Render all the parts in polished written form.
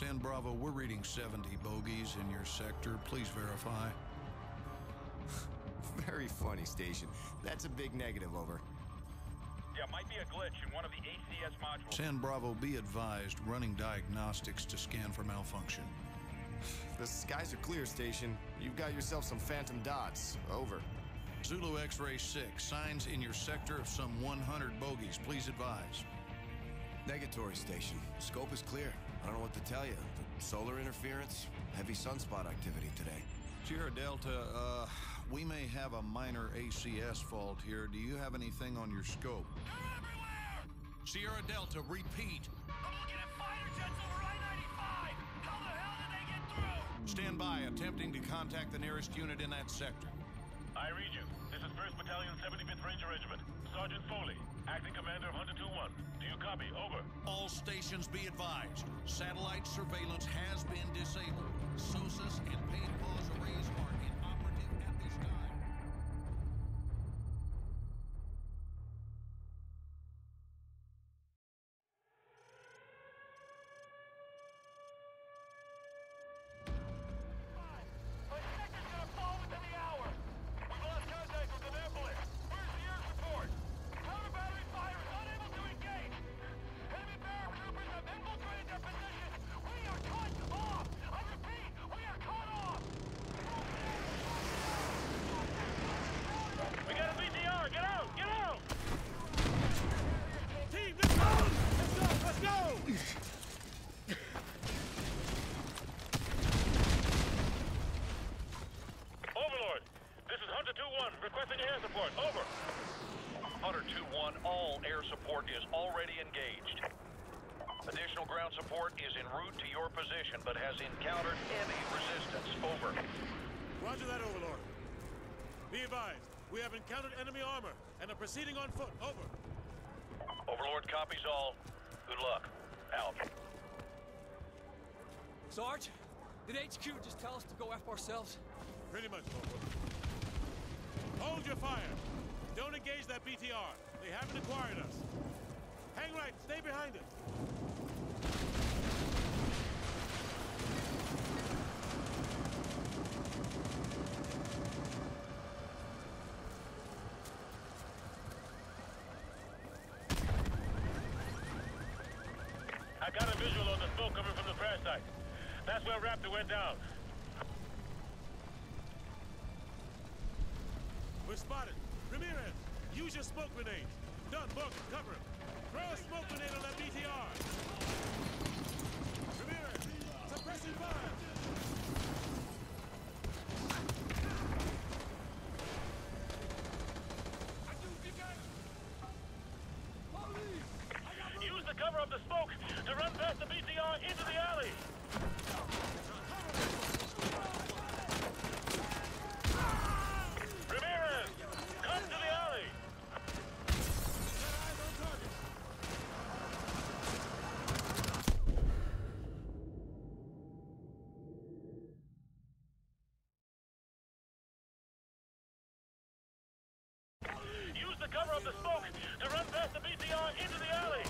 San Bravo, we're reading 70 bogeys in your sector. Please verify. Very funny, Station. That's a big negative, over. Yeah, might be a glitch in one of the ACS modules. San Bravo, be advised, running diagnostics to scan for malfunction. The skies are clear, Station. You've got yourself some phantom dots. Over. Zulu X-Ray 6, signs in your sector of some 100 bogeys. Please advise. Negatory, Station. Scope is clear. I don't know what to tell you. The solar interference, heavy sunspot activity today. Sierra Delta, we may have a minor ACS fault here. Do you have anything on your scope? They're everywhere! Sierra Delta, repeat. I'm looking at fighter jets over I-95! How the hell did they get through? Stand by, attempting to contact the nearest unit in that sector. I read you. This is 1st Battalion, 75th Ranger Regiment. Sergeant Foley, acting commander of Hunter 2-1. Do you copy? Over. All stations be advised. Satellite surveillance has been disabled. SOSAs and paid pause arrays are inoperative at this time. But has encountered heavy resistance. Over. Roger that, Overlord. Be advised, we have encountered enemy armor and are proceeding on foot. Over. Overlord copies all. Good luck. Out. Sarge, did HQ just tell us to go after ourselves? Pretty much, Overlord. Hold your fire. Don't engage that BTR. They haven't acquired us. Hang right. Stay behind us. I got a visual on the smoke coming from the crash site. That's where Raptor went down. We're spotted. Ramirez, use your smoke grenade. Dunn, Burger, cover him. Throw a smoke grenade on that BTR. Ramirez, suppressing fire. Cover up the smoke to run past the BTR into the alley! Ramirez! Come to the alley! Use the cover of the smoke to run past the BTR into the alley!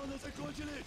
stronę zakończyli!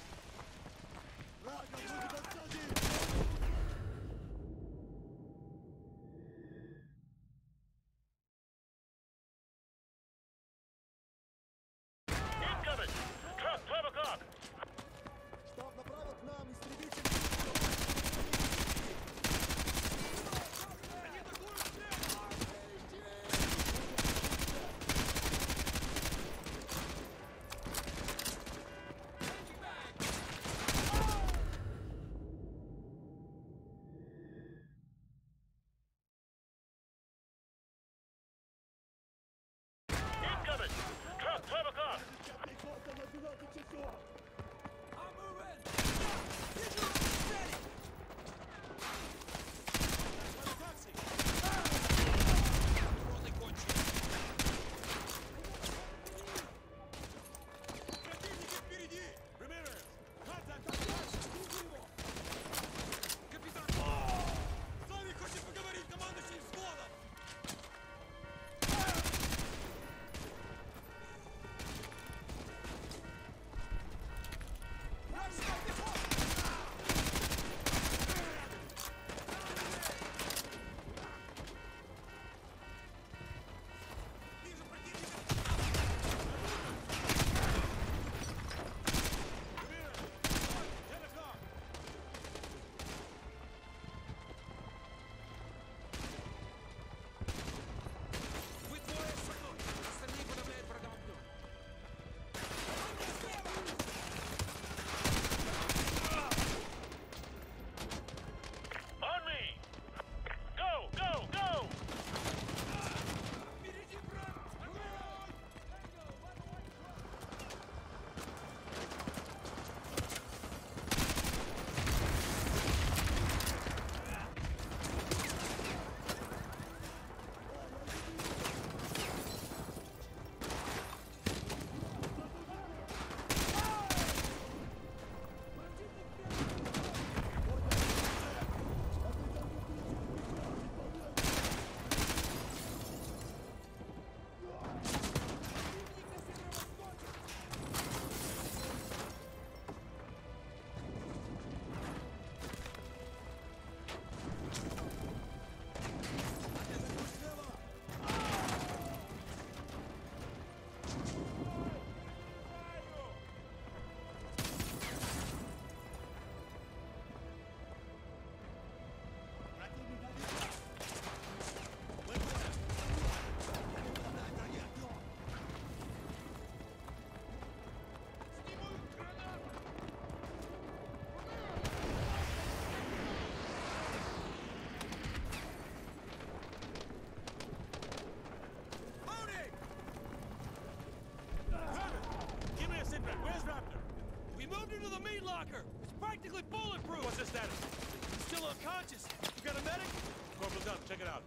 Check it out.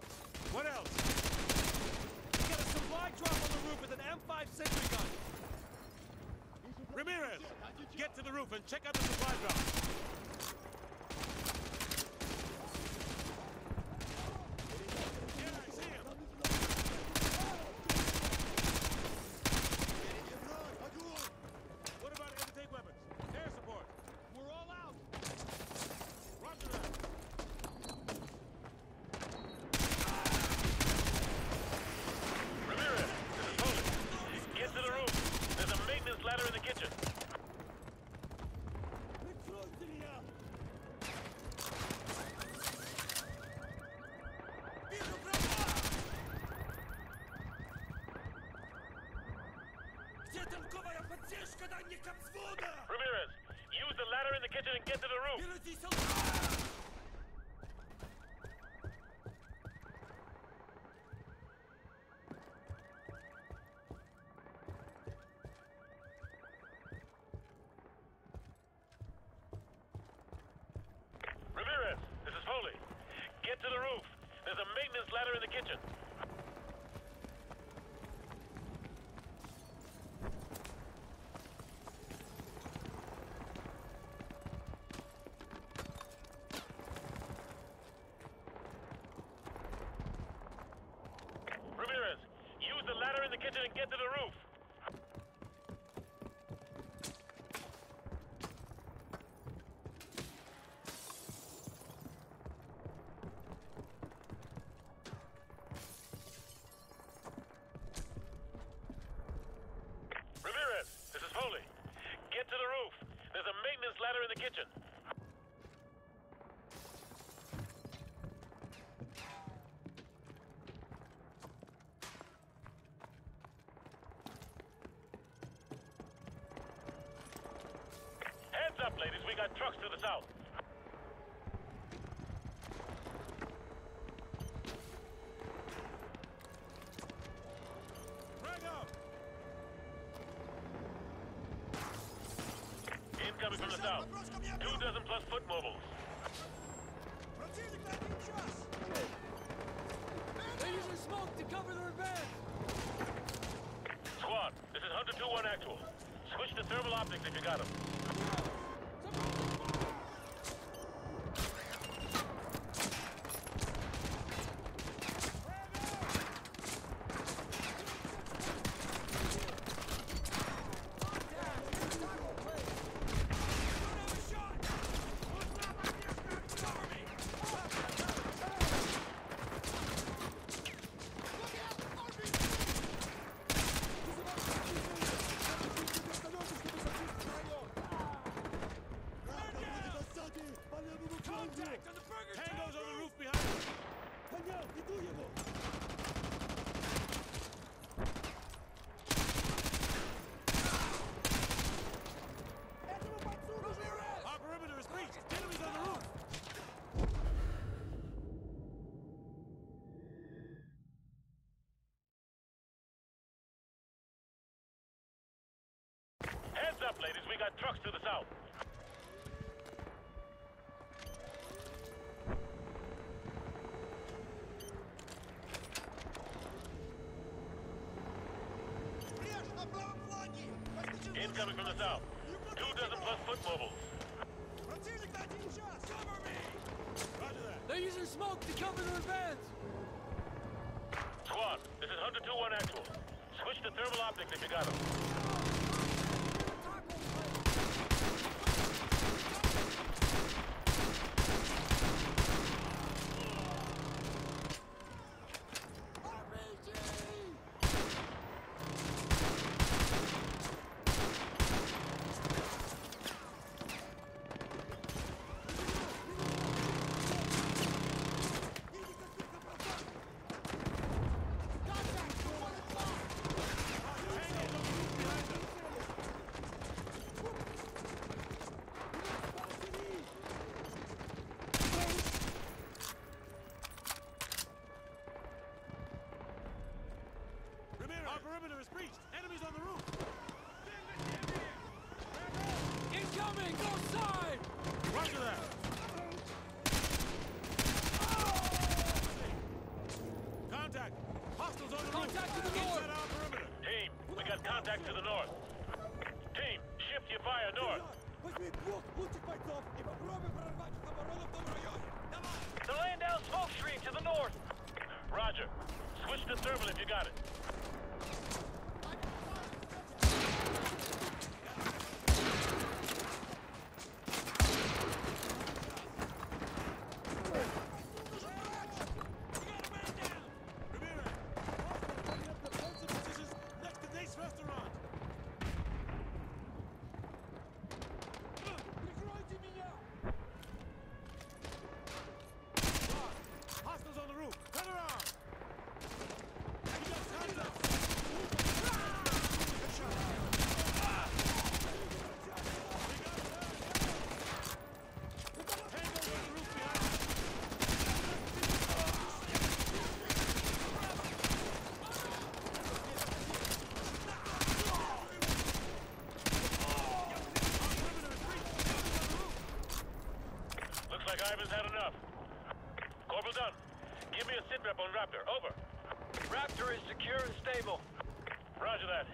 What else? We got a supply drop on the roof with an M5 sentry gun. Ramirez, get to the roof and check out the supply drop. Ramirez, use the ladder in the kitchen and get to the roof. Ramirez, this is Foley. Get to the roof. There's a maintenance ladder in the kitchen. Get to the roof! ladder in the kitchen. Heads up, ladies. We got trucks to the south. Incoming from the south. 2 dozen plus foot mobiles. They're using smoke to cover their advance. Squad, this is Hunter 2-1 actual. Switch to thermal optics if you got them. Up, ladies, we got trucks to the south. Incoming from the south. 2 dozen plus foot mobiles. They're using smoke to cover their advance. Squad, this is Hunter 2-1 actual. Switch to thermal optics if you got them. Contact to the north. Team, shift your fire north. The Landau smoke screen to the north. Roger. Switch to thermal if you got it. Ivan's had enough. Corporal Dunn, give me a sitrep on Raptor. Over. Raptor is secure and stable. Roger that.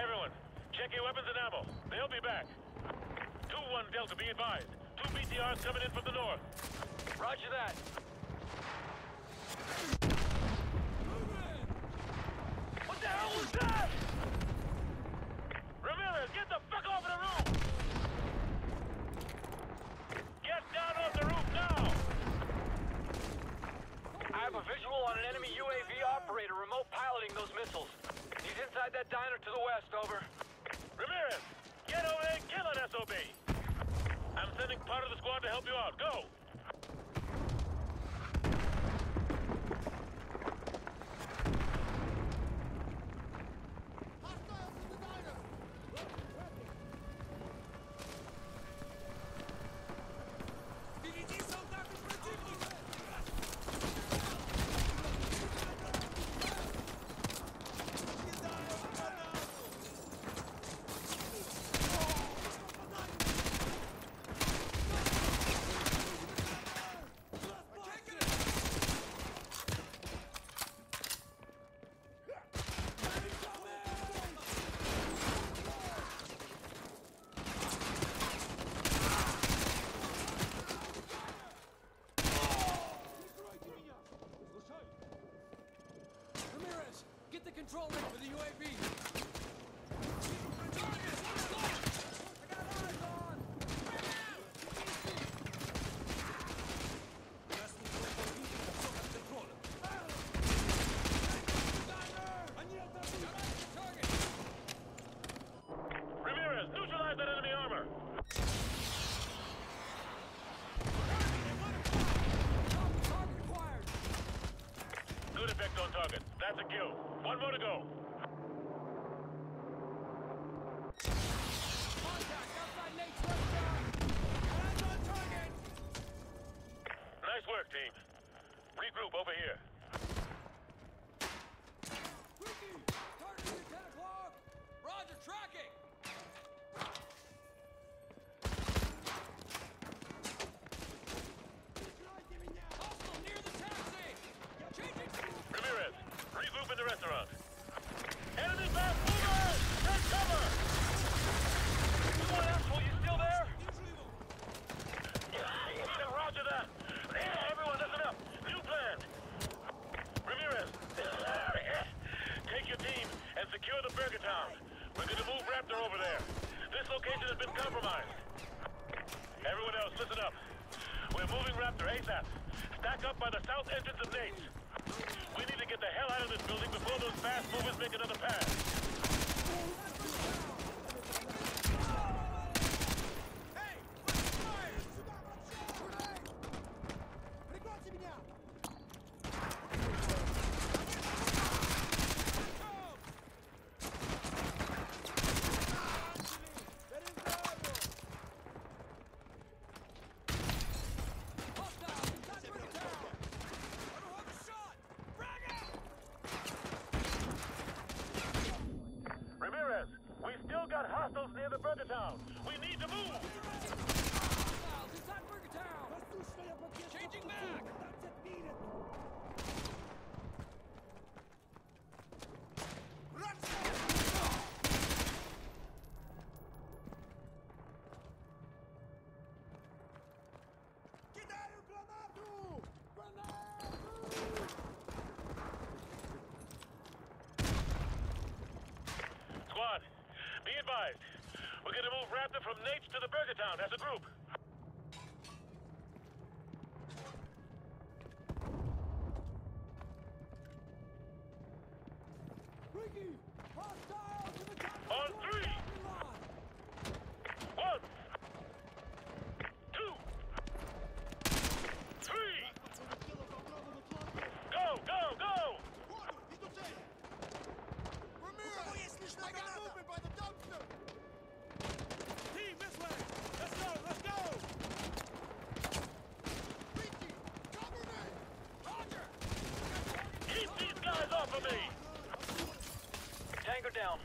Everyone, check your weapons and ammo. They'll be back. 2-1 Delta, be advised. 2 BTRs coming in from the north. Roger that. What the hell was that? Ramirez, get the fuck off of the roof! I have a visual on an enemy UAV operator remote piloting those missiles. He's inside that diner to the west, over. Ramirez, get over there and kill an SOB! squad to help you out. Go! Ramirez, get the control room for the UAV. That's a kill. One more to go. Contact outside Nate's left down. Hands on target. Nice work, team. Regroup over here. Ricky, target is at 10 o'clock. Roger, tracking. Hostile near the taxi. Changing school. Ramirez. Regroup in the restaurant. Enemy back, movers! Take cover! You want actual, you still there? Yeah, roger that. Yeah, everyone, listen up. New plan. Ramirez, take your team and secure the Burger Town. We're going to move Raptor over there. This location has been compromised. Everyone else, listen up. We're moving Raptor ASAP. Stack up by the south entrance of Nate's. We need to get the hell out of this building before those fast movers make another pass. Squad, be advised. We're going to move Raptor from Nates to the Burger Town as a group. Ricky, hostile to the town. On three. 1, 2, 3. Go, go, go. I got movement by the dumpster! Team, this way! Let's go! Let's go! Ricky, cover me! Roger! Keep these guys off of me! Tango down.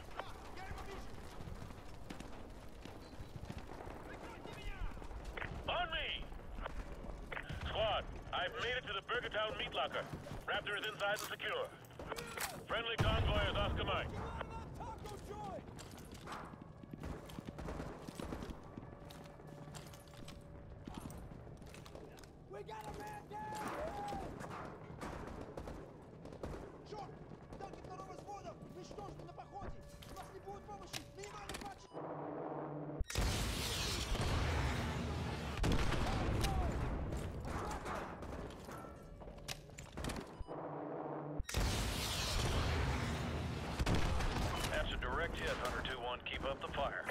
On me! Squad, I've made it to the Burger Town meat locker. Raptor is inside and secure. Friendly convoy is Oscar Mike. We got a man down! Черт! Танки второго взвода уничтожены на походе! У нас не будет помощи! Минимальный патч! That's a direct hit, Hunter 2-1. Keep up the fire.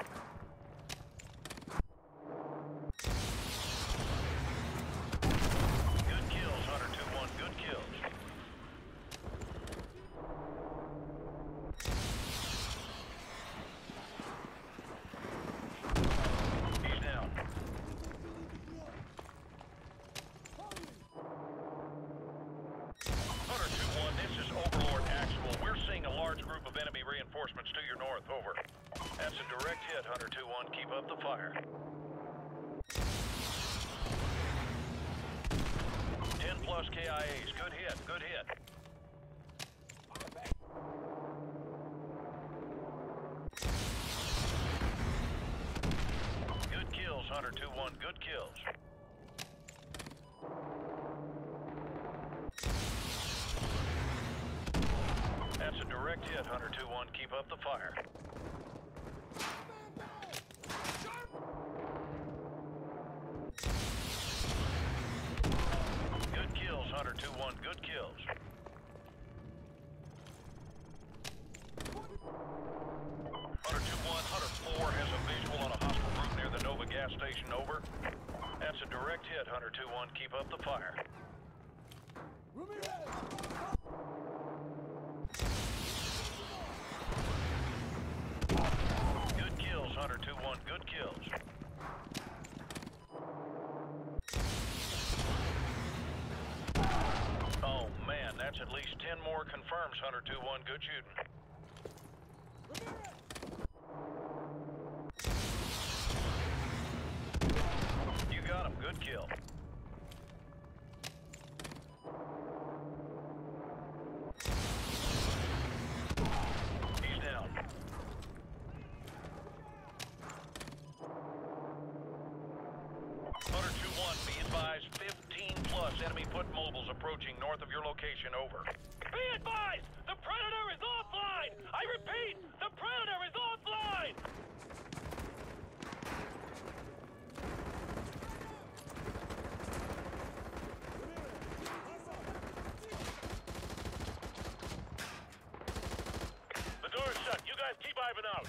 enemy reinforcements to your north, over. That's a direct hit, Hunter 2-1. Keep up the fire. 10+ KIAs. Good hit, good hit. Good kills, Hunter 2-1. Good kills. That's a direct hit, Hunter 2-1. Keep up the fire. Good kills, Hunter 2-1. Good kills. Hunter 2-1, Hunter 4 has a visual on a hostile group near the Nova gas station, over. That's a direct hit, Hunter 2-1. Keep up the fire. Ramirez! Good kills, Hunter 2-1. Good kills. Oh man, that's at least 10 more confirms, Hunter 2-1. Good shooting. You got him. Good kill. He's down. Hunter 2-1, be advised, 15+ enemy foot mobiles approaching north of your location, over. Be advised, the Predator is offline! I repeat, the Predator is offline! The door is shut, you guys keep Ivan out.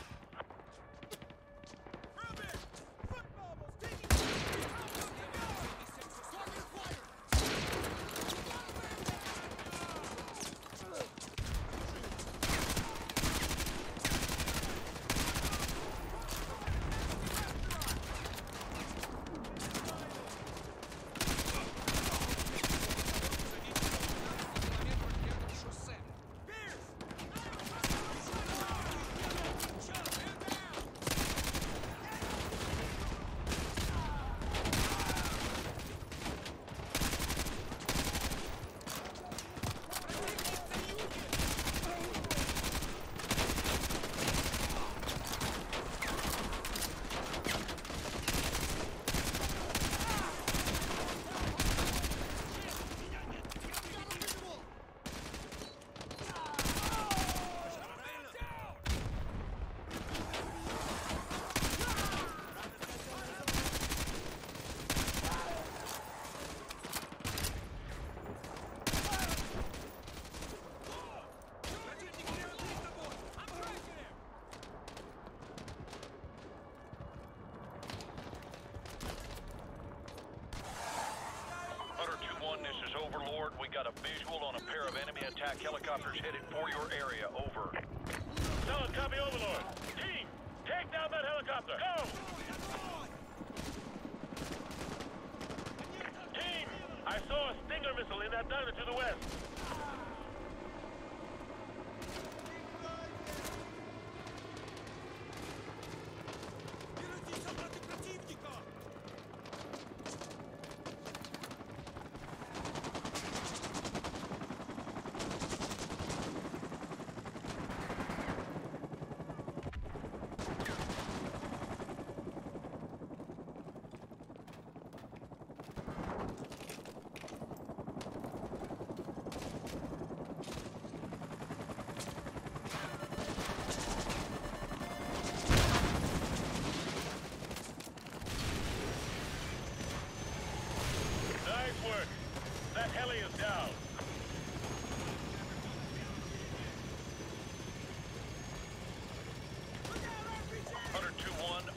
This is Overlord. We got a visual on a pair of enemy attack helicopters headed for your area, over. Solid copy, Overlord. Team, take down that helicopter. Go! Team, I saw a Stinger missile in that diver to the west.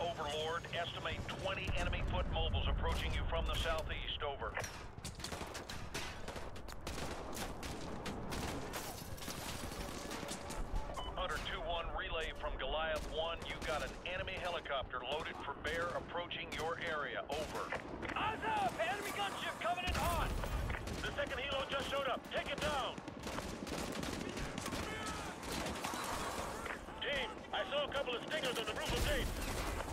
Overlord, estimate 20 enemy foot mobiles approaching you from the southeast, over. Hunter 2-1, relay from Goliath One. You got an enemy helicopter loaded for bear approaching your area, over. Eyes up! Enemy gunship coming in hot! The second helo just showed up. Take it down! couple of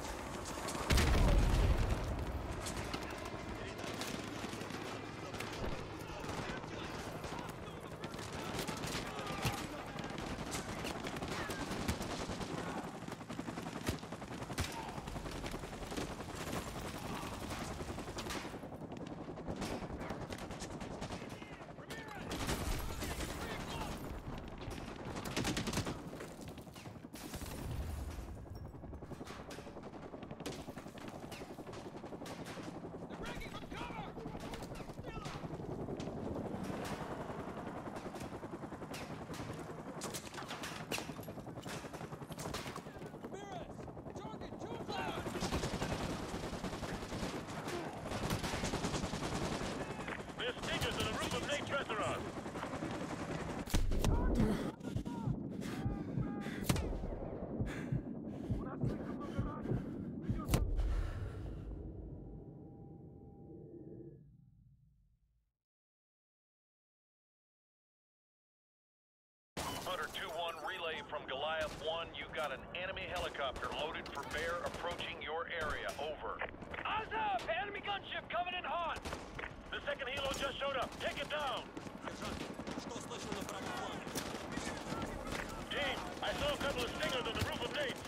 Stingers on the roof of base. Hunter 2-1 relay from Goliath One. You've got an enemy helicopter loaded for bear approaching your area. Over. Eyes up! Enemy gunship coming in hot! The second helo just showed up. Take it down! Team, I saw a couple of Stingers on the roof of Nate's.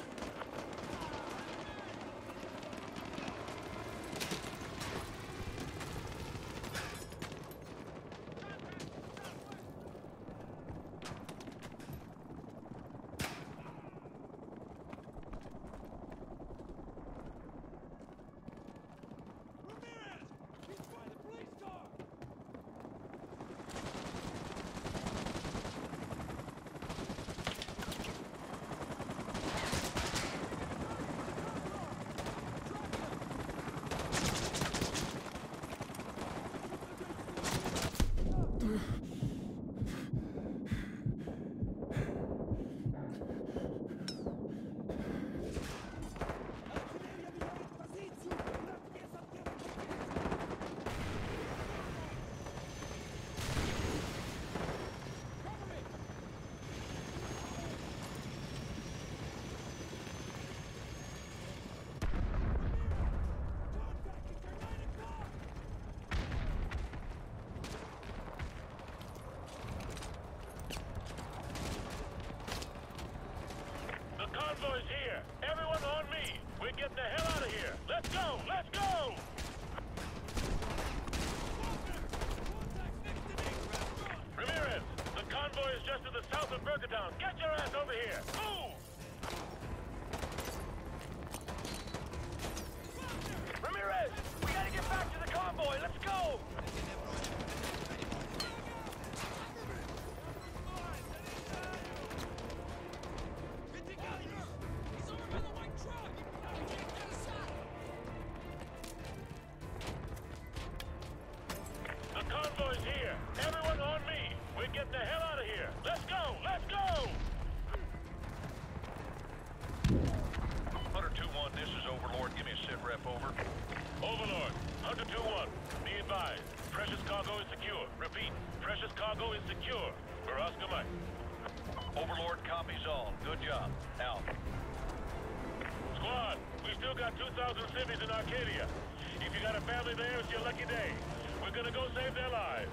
Get the hell out of here! Let's go! Let's go! Ramirez, the convoy is just to the south of Burger Town. Get your ass over here! Move! Ramirez, we gotta get back to the convoy. Let's go! This is Overlord. Give me a sit rep, over. Overlord, Hunter 2-1. Be advised, precious cargo is secure. Repeat, precious cargo is secure. For Oscar Mike. Overlord copies all. Good job. Out. Squad, we still got 2,000 civvies in Arcadia. If you got a family there, it's your lucky day. We're gonna go save their lives.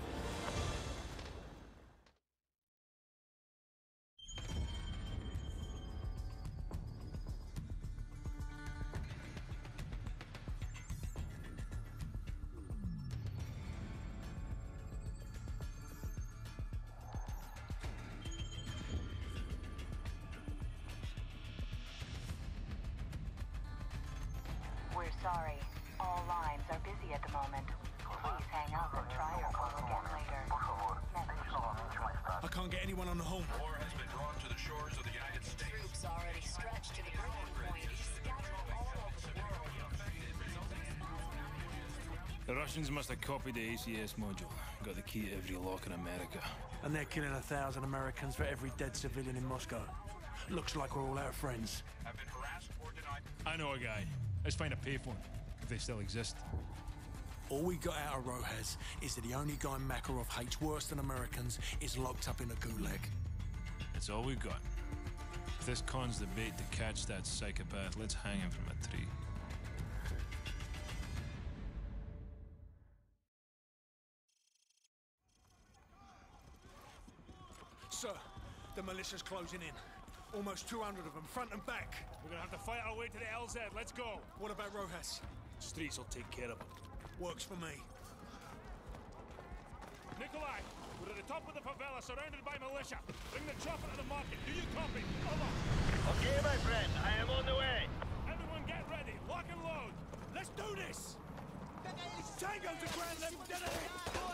Sorry, all lines are busy at the moment. Please hang up and try your call again later. I can't get anyone on the home. War has been drawn to the shores of the United States. Troops already stretched to the breaking point, scattered all over the world. The Russians must have copied the ACS module. Got the key to every lock in America. And they're killing 1,000 Americans for every dead civilian in Moscow. Looks like we're all our friends. I've been harassed or denied. I know a guy. Let's find a payphone, if they still exist. All we got out of Rojas is that the only guy Makarov hates worse than Americans is locked up in a gulag. That's all we've got. If this con's the bait to catch that psychopath, let's hang him from a tree. Sir, the militia's closing in. Almost 200 of them, front and back. We're gonna have to fight our way to the LZ, let's go. What about Rojas? Streets will take care of him. Works for me. Nikolai, we're at the top of the favela, surrounded by militia. Bring the chopper to the market, do you copy? Over. Okay, my friend, I am on the way. Everyone get ready, lock and load. Let's do this! Tango to ground level,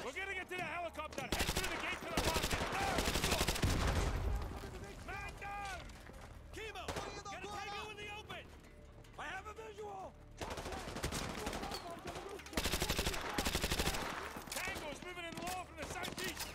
we're gonna get to the helicopter, head through the gate to the market, now! Man down! Kimo, get a tango in the open! I have a visual! Tango's moving in low from the southeast!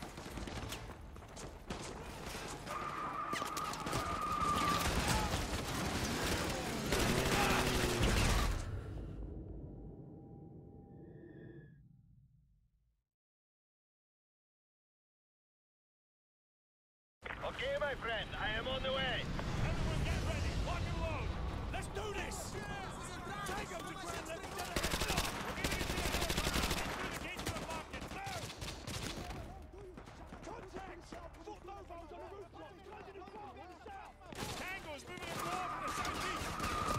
Okay, my friend, I am on the way. Everyone get ready, lock and load. Let's do this! Tango to ground level, delegates! We're getting into the helicopter, get through the gate to the market, now! Contact! Foot mobiles on the rooftops, closing in front, on the south! Tango's moving in north from the southeast!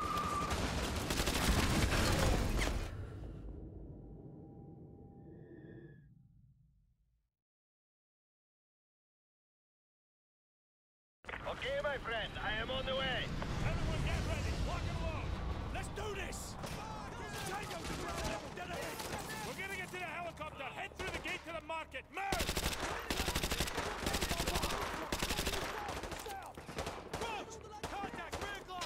Okay, my friend, I am on the way. Everyone get ready, lock and load. Let's do this! Tango to ground level, detonate! We're gonna get to the helicopter, head through the gate to the market, move! Roach! Contact, rear guard!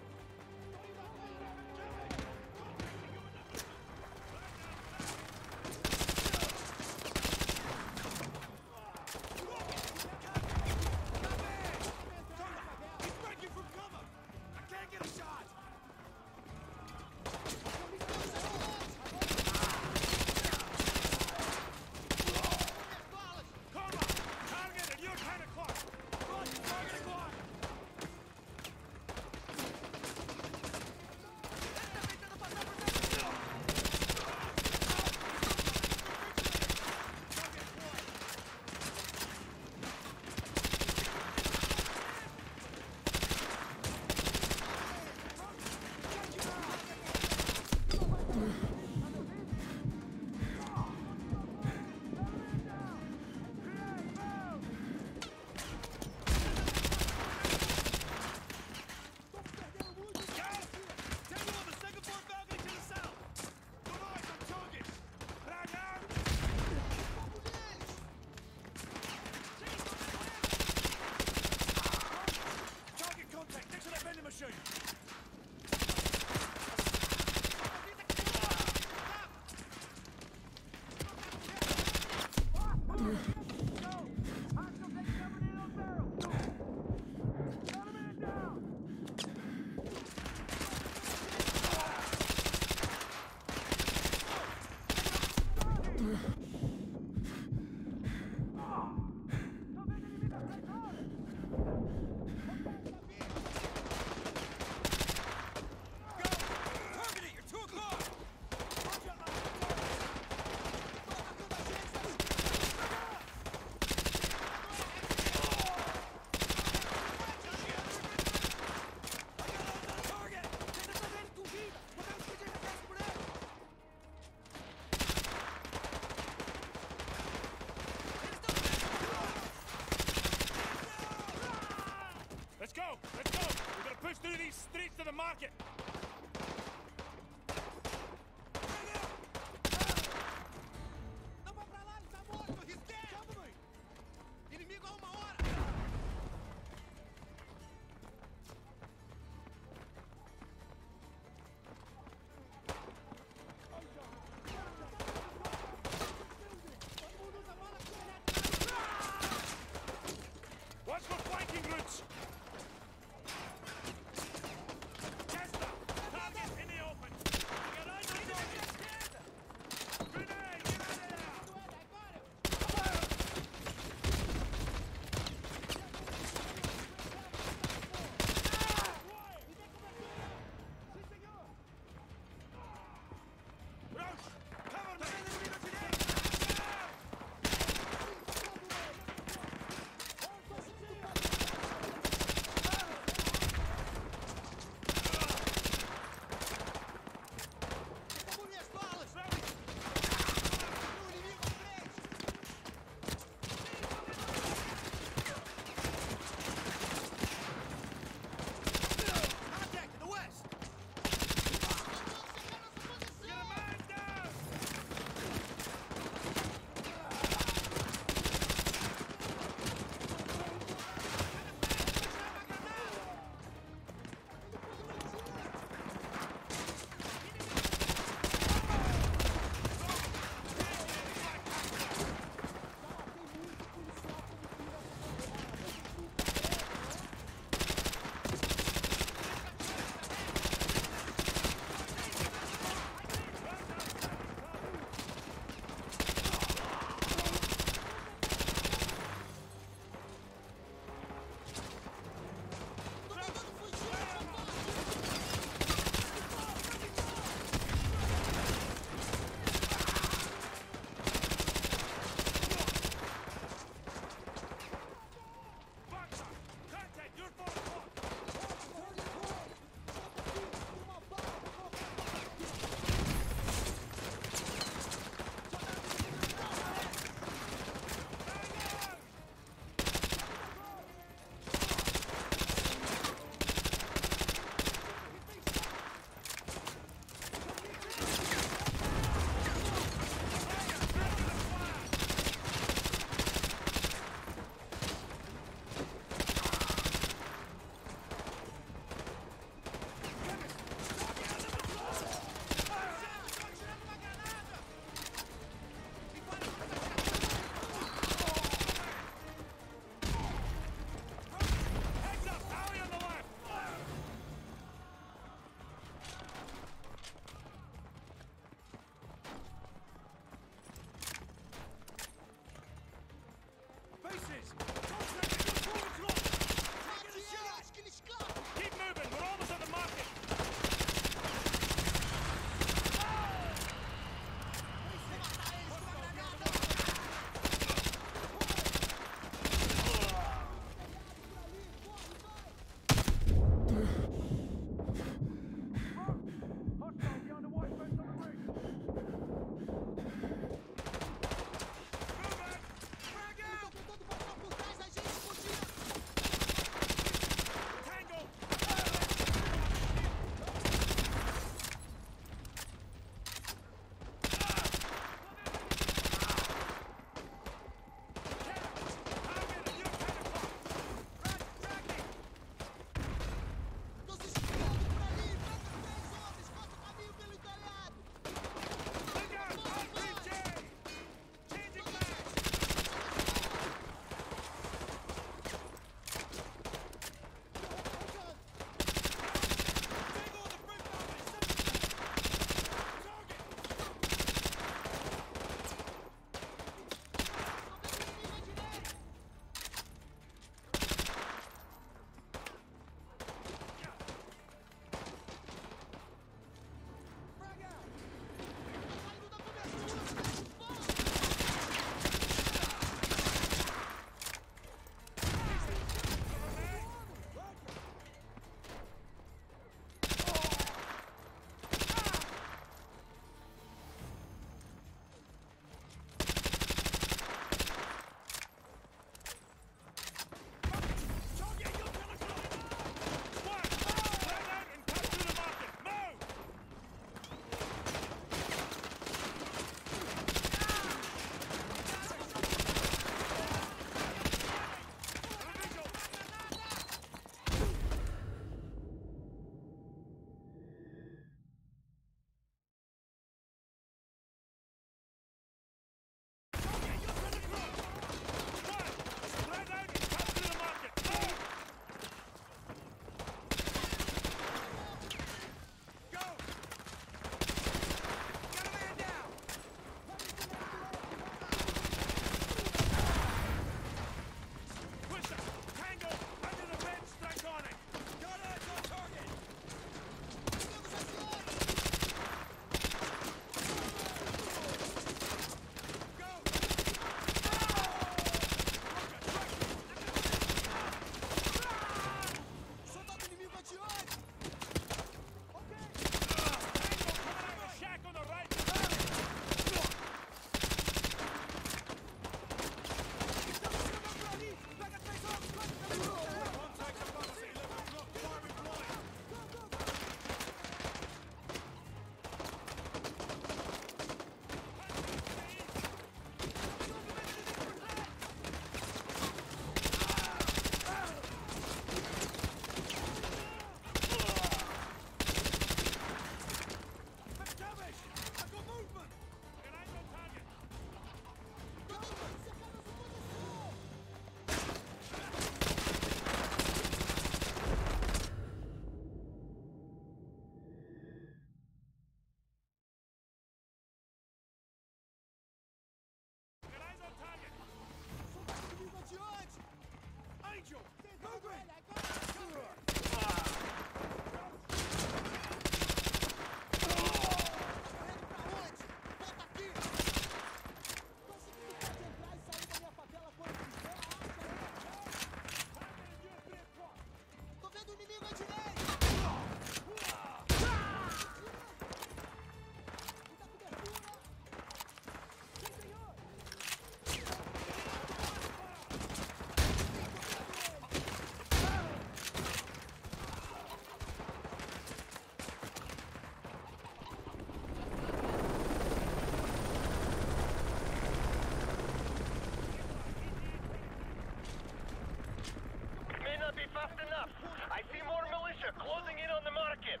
soft enough. I see more militia closing in on the market.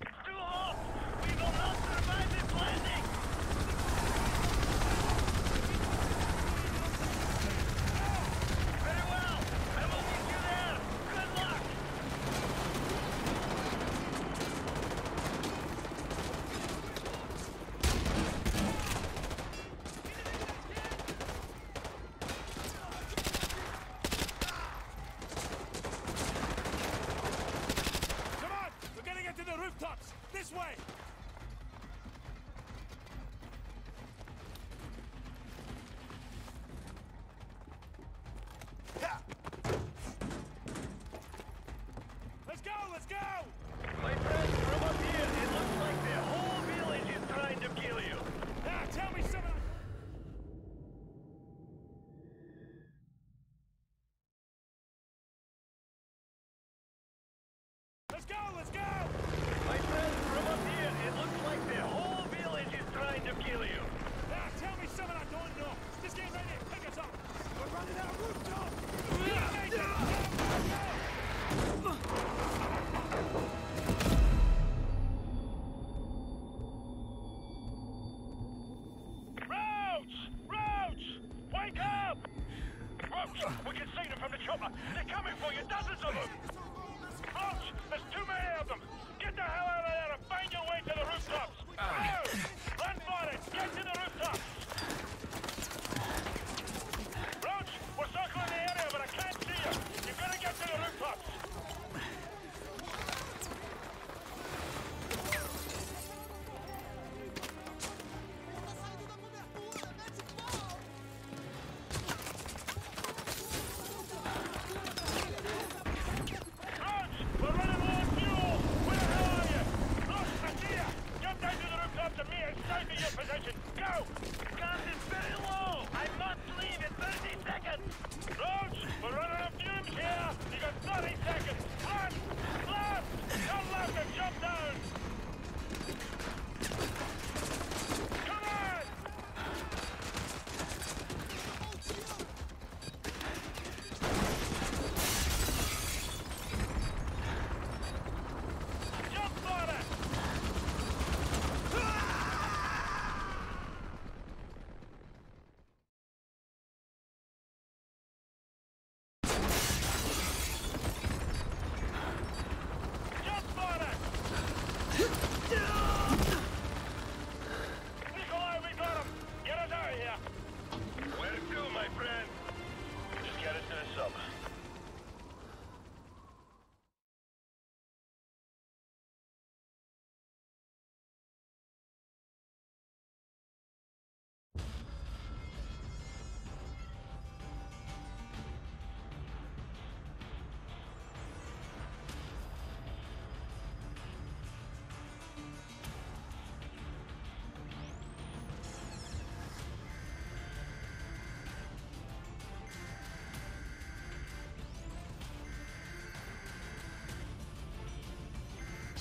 Do halt! We will not survive this landing! Very well! I will meet you there! Good luck! This way! Yeah. Let's go! Let's go! My friends, from up here, it looks like the whole village is trying to kill you. Now, tell me something. Let's go! Let's go! My friends, from up here, it looks like the whole village is trying to kill you. Now, tell me something I don't know. This game right here, pick us up. We're running out of rooftop. Roach! Roach! Wake up! Roach, we can see them from the chopper. They're coming for you, dozens of them. Roach, there's too many of them. Get the hell out of there and find your way to the rooftops! Go! Run for it! Get to the rooftops! Roach, we're circling the area, but I can't see you! You've got to get to the rooftops!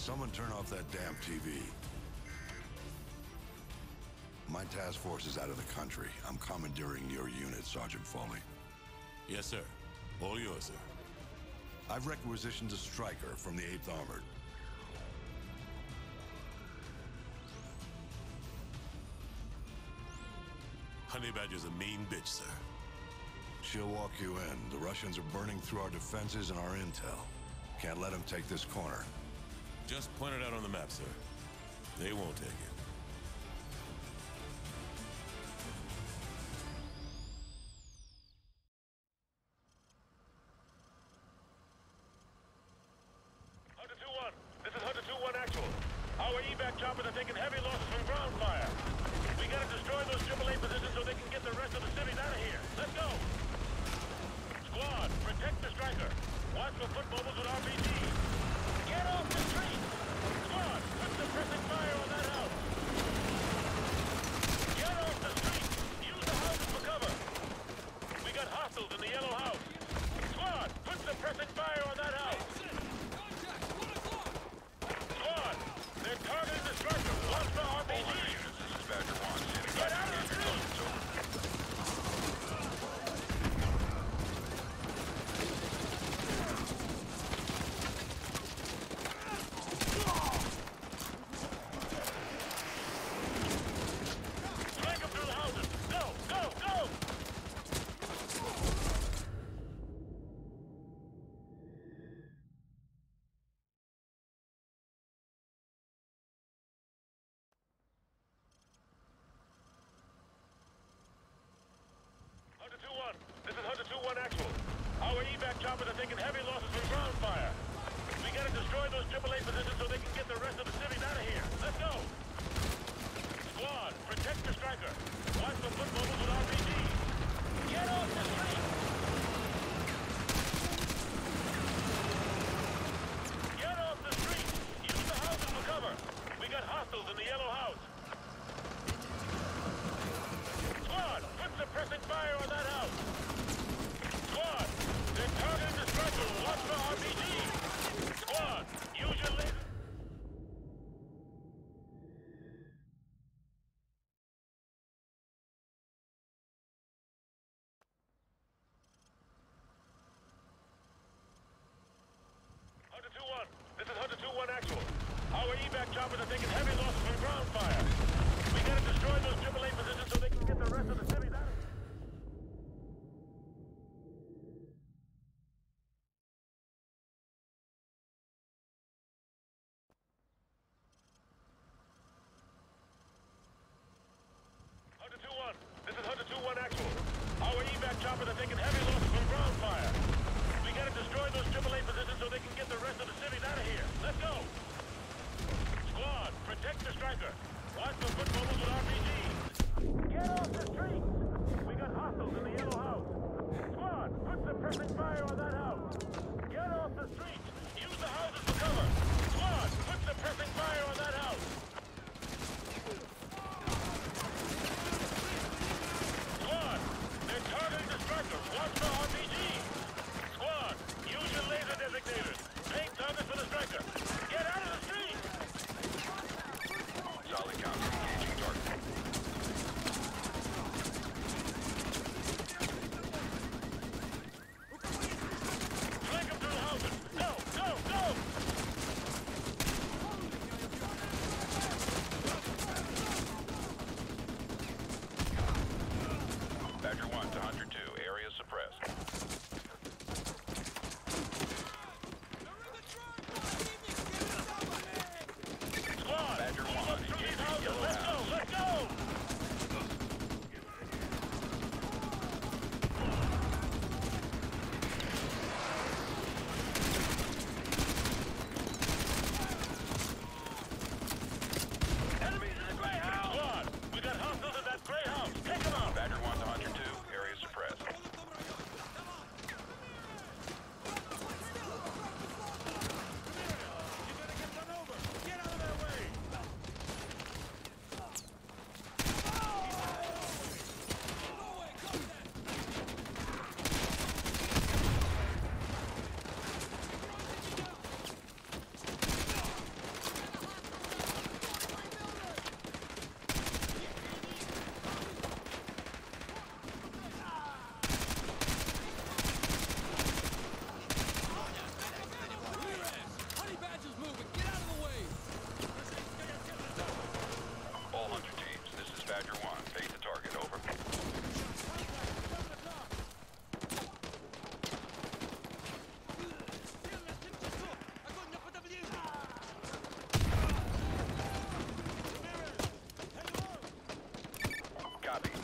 Someone turn off that damn TV. My task force is out of the country. I'm commandeering your unit, Sergeant Foley. Yes, sir. All yours, sir. I've requisitioned a striker from the 8th Armored. Honeybadger's a mean bitch, sir. She'll walk you in. The Russians are burning through our defenses and our intel. Can't let them take this corner. Just point it out on the map, sir. They won't take it. Hunter 2-1. This is Hunter 2-1 actual. Our evac choppers are taking heavy losses from ground fire. We gotta destroy those AAA positions so they can get the rest of the cities out of here. Let's go! Squad, protect the striker. Watch for foot bubbles with RPGs. Get off the street! Squad, put suppressing fire on that house! Get off the street! Use the houses for cover! We got hostiles in the yellow house! Squad, put suppressing fire on that house! Squad, they're targeting the structure! Watch the RPG! Get out of the street! attack choppers are taking heavy losses from ground fire. We gotta destroy those AAA positions so they can get the rest of the cities out of here.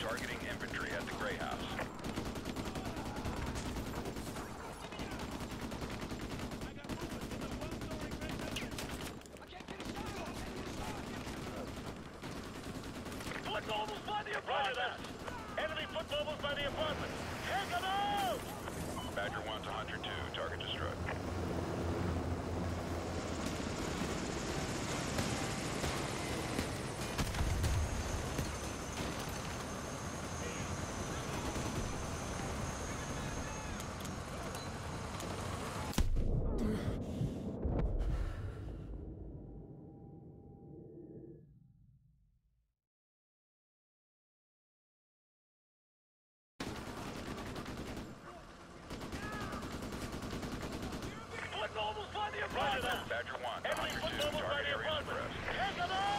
Targeting infantry at the Grey House. Foot mobiles by the apartment! Enemy foot mobiles by the apartment! Take them out! Badger 1 to Hunter 2, target destroyed. Badger 1, Hunter 2, target area suppressed. Take them out!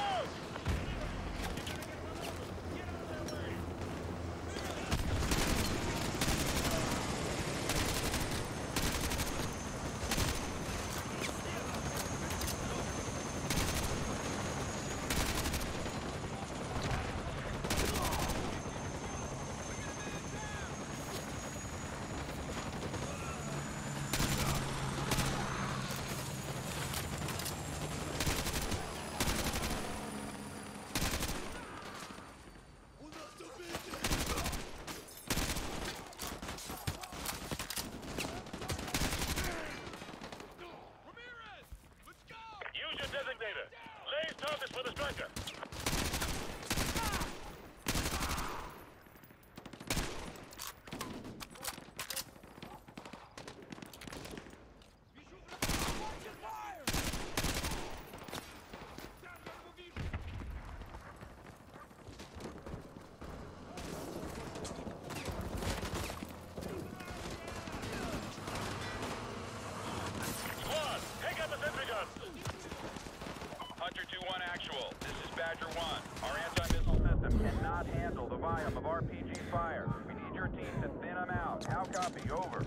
1 actual. This is Badger 1. Our anti-missile system cannot handle the volume of RPG fire. We need your team to thin them out. How copy? Over.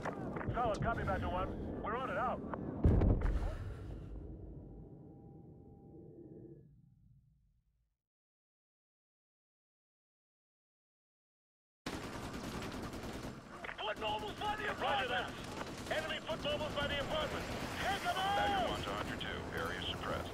Solid copy, Badger 1. We're on it out. Foot mobiles by the apartment! Enemy foot mobiles by the apartment! Take them all! Badger 1 to Hunter 2. Area suppressed.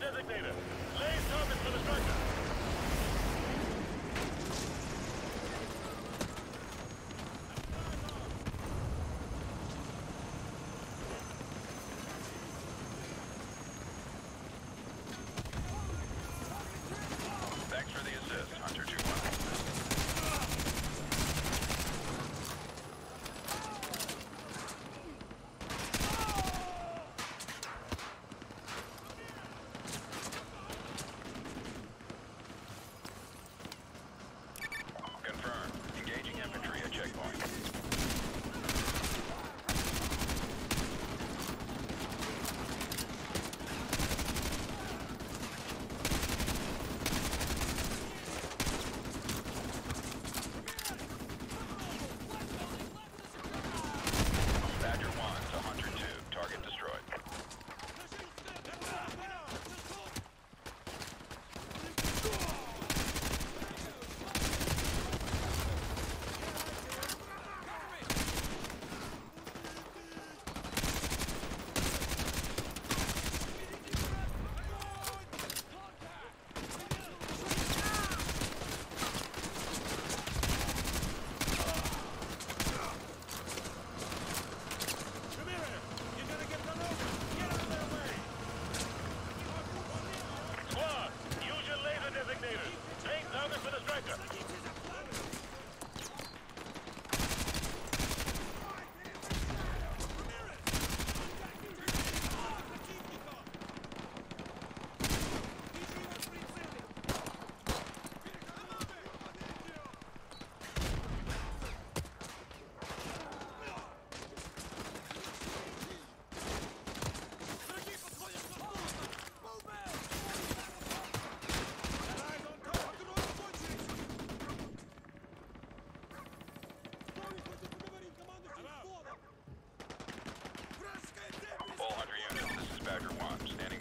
Designated. Lay target for the striker. Thanks for the assist, Hunter 2-1.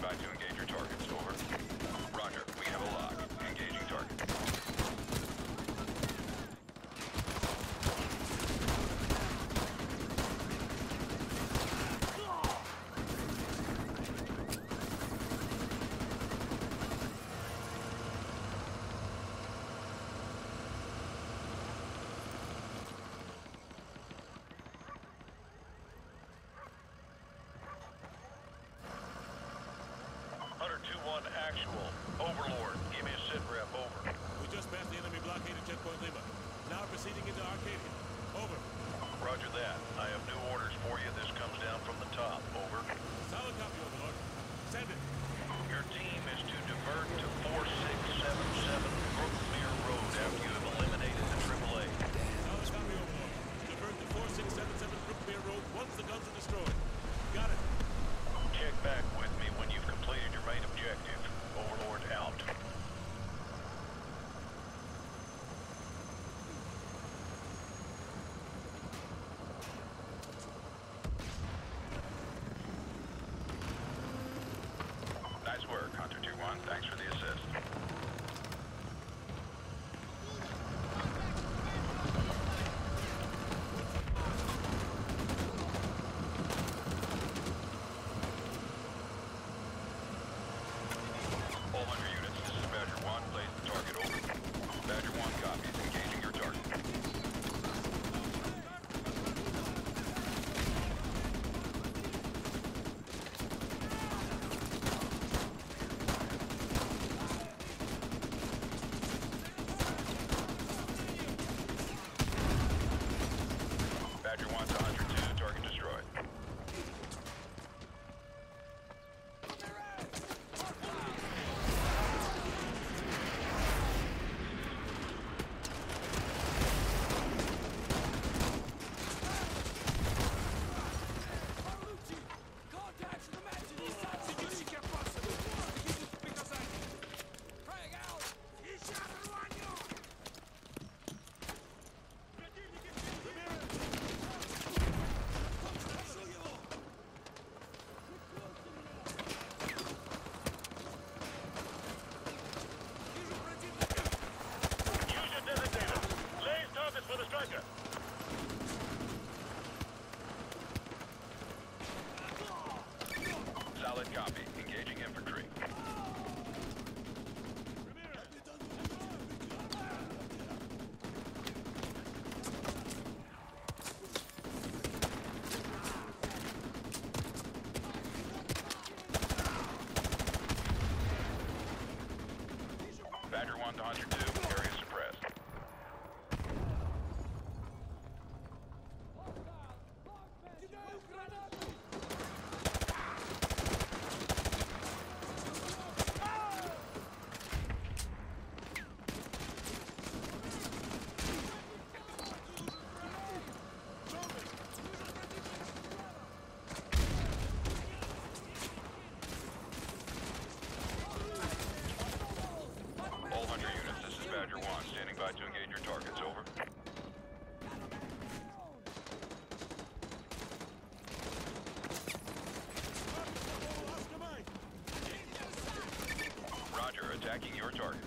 by to engage your targets. Over. Roger. We have a lock. Engaging target. Overlord, give me a sit rep, over. We just passed the enemy blockade at checkpoint Lima. Now proceeding into Arcadia. Over. Roger that. I have new orders for you. This comes down from the top. Over. Solid copy, Overlord. Send it. Your team is to divert to 4677 Brookmere Road after you have eliminated the AAA. Solid copy, Overlord. Divert to 4677 Brookmere Road once the guns are destroyed. Got it. Check back with me when you've completed your main objective. Overlord out. Nice work, Hunter 2-1. Thanks for the assist. Attacking your target.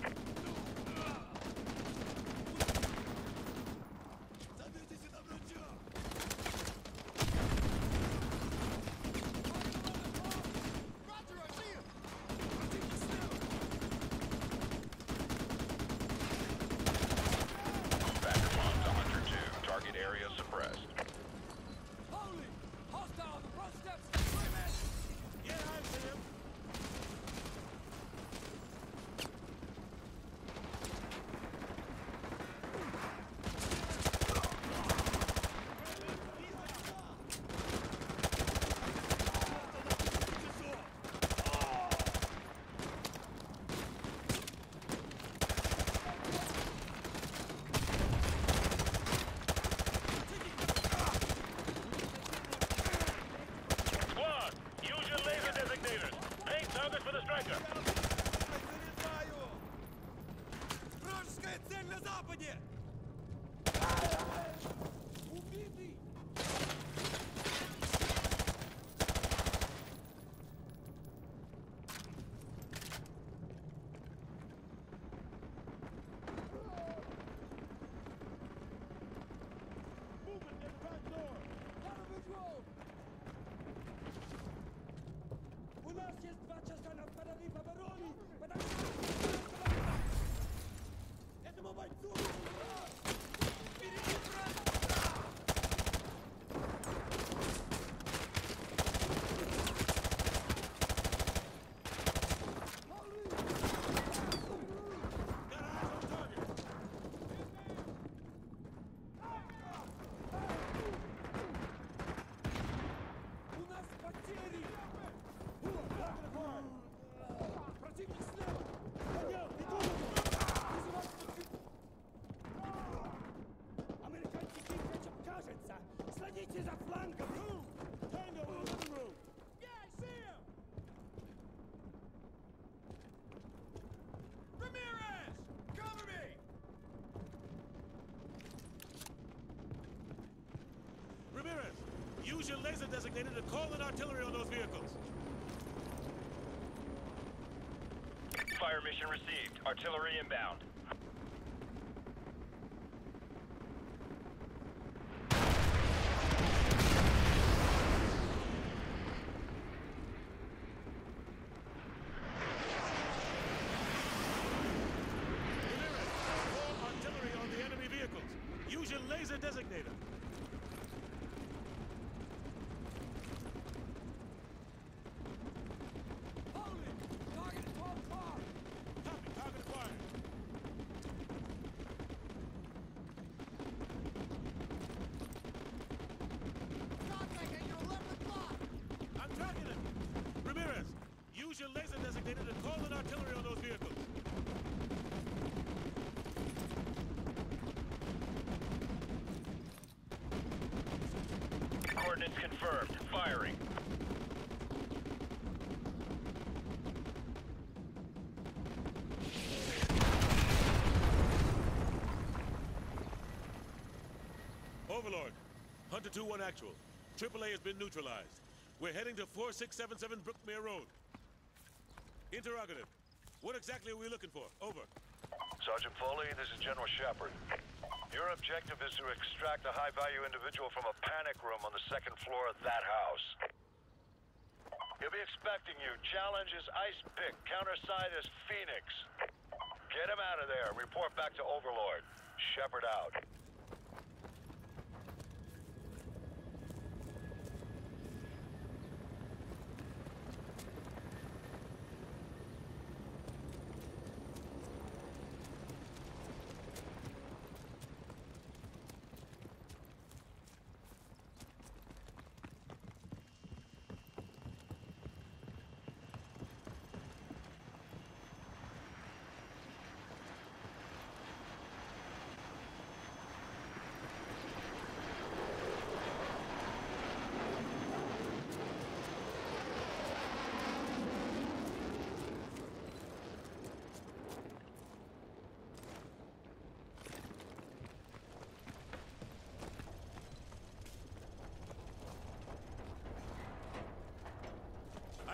Use your laser designator to call in artillery on those vehicles. Fire mission received. Artillery inbound. Coordinates confirmed. Firing. Overlord, Hunter 2-1 actual. AAA has been neutralized. We're heading to 4677 Brookmere Road. Interrogative. What exactly are we looking for? Over. Sergeant Foley, this is General Shepard. Your objective is to extract a high-value individual from a panic room on the second floor of that house. He'll be expecting you. Challenge is Icepick. Counterside is Phoenix. Get him out of there. Report back to Overlord. Shepard out.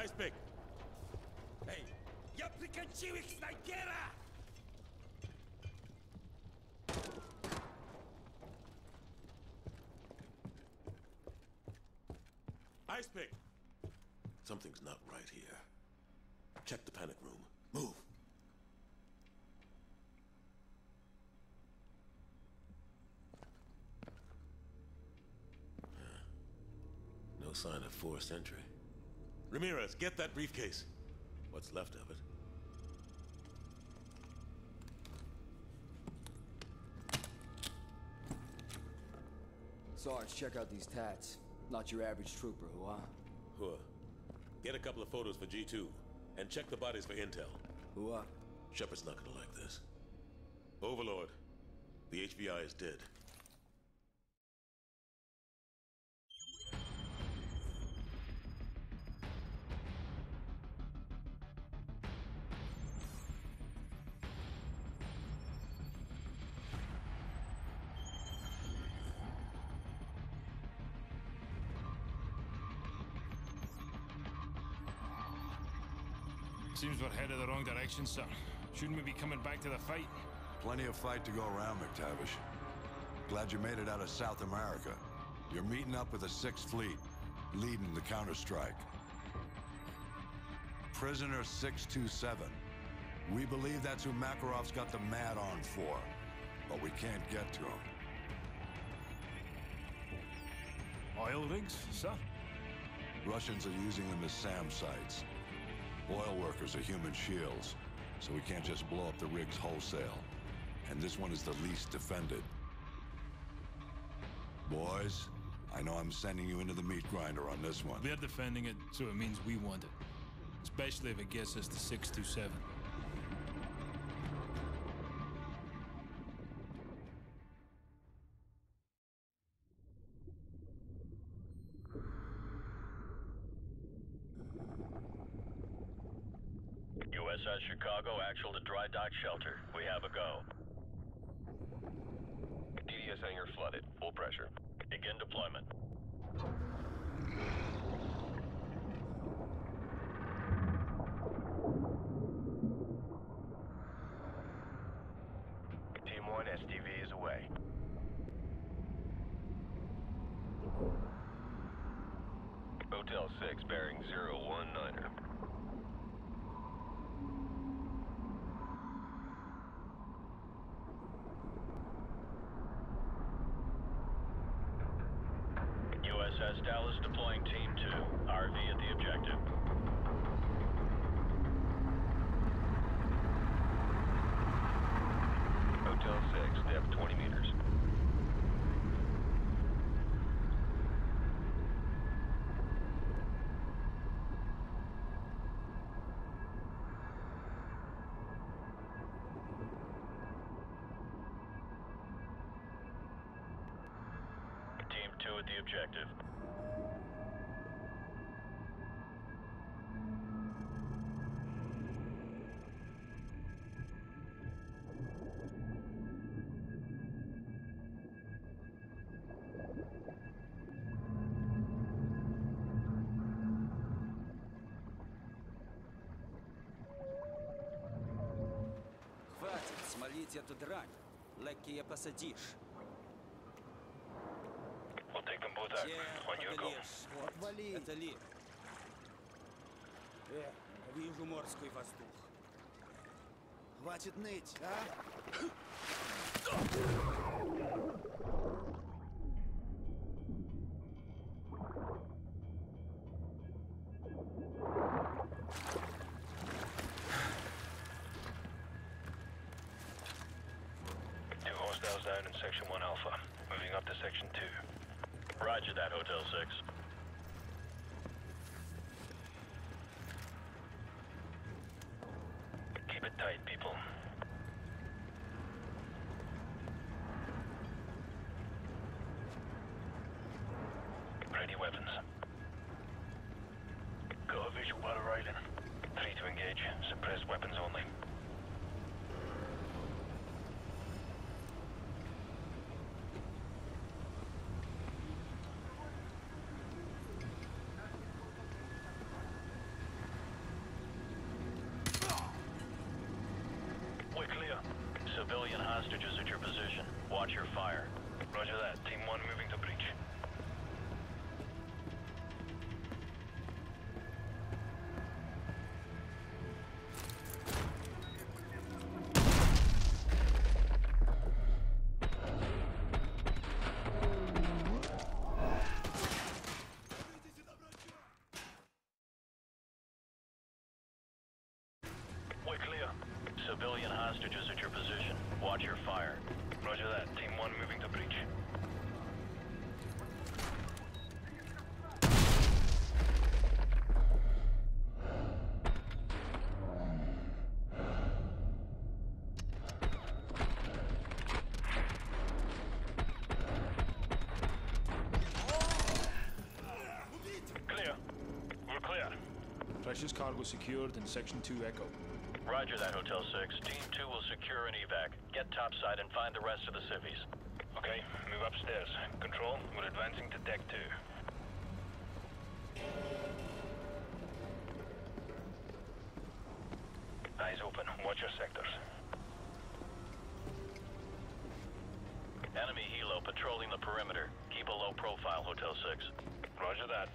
Icepick. Hey, я прикончил их снайпера! Icepick. Something's not right here. Check the panic room. Move. No sign of forced entry. Ramirez, get that briefcase. What's left of it? Sarge, check out these tats. Not your average trooper, huh? Huh. Get a couple of photos for G2, and check the bodies for intel. Huh? Shepard's not gonna like this. Overlord, the HVI is dead. Seems we're headed the wrong direction, sir. Shouldn't we be coming back to the fight? Plenty of fight to go around, McTavish. Glad you made it out of South America. You're meeting up with the 6th Fleet, leading the counterstrike. Prisoner 627. We believe that's who Makarov's got the mad on for, but we can't get to him. Oil rigs, sir? Russians are using them as SAM sites. Oil workers are human shields, so we can't just blow up the rigs wholesale. And this one is the least defended. Boys, I know I'm sending you into the meat grinder on this one. They're defending it, so it means we want it. Especially if it gets us to 627. Chicago, actual to dry dock shelter. We have a go. DDS hangar flooded. Full pressure. Begin deployment. Hotel 6, bearing 019er. USS Dallas deploying Team 2, RV at the objective. Hotel 6, depth 20 meters. Team 2 at the objective. Эту дрань, легкие посадишь. Отвали. Это ли? Вижу морской воздух. Хватит ныть, а? Section 1 Alpha, moving up to Section 2. Roger that, Hotel 6. Keep it tight, people. Ready weapons. Got a visual while arriving. 3 to engage, suppress weapons only. Civilian hostages at your position. Watch your fire. Roger that. Team 1 moving to breach. We're clear. Civilian hostages at your position. Watch your fire. Roger that. Team 1 moving to breach. Clear. We're clear. Precious cargo secured in Section 2 Echo. Roger that, Hotel 6. Team 2 will secure an evac. Get topside and find the rest of the civvies. Okay, move upstairs. Control, we're advancing to Deck 2. Eyes open. Watch your sectors. Enemy helo patrolling the perimeter. Keep a low profile, Hotel 6. Roger that.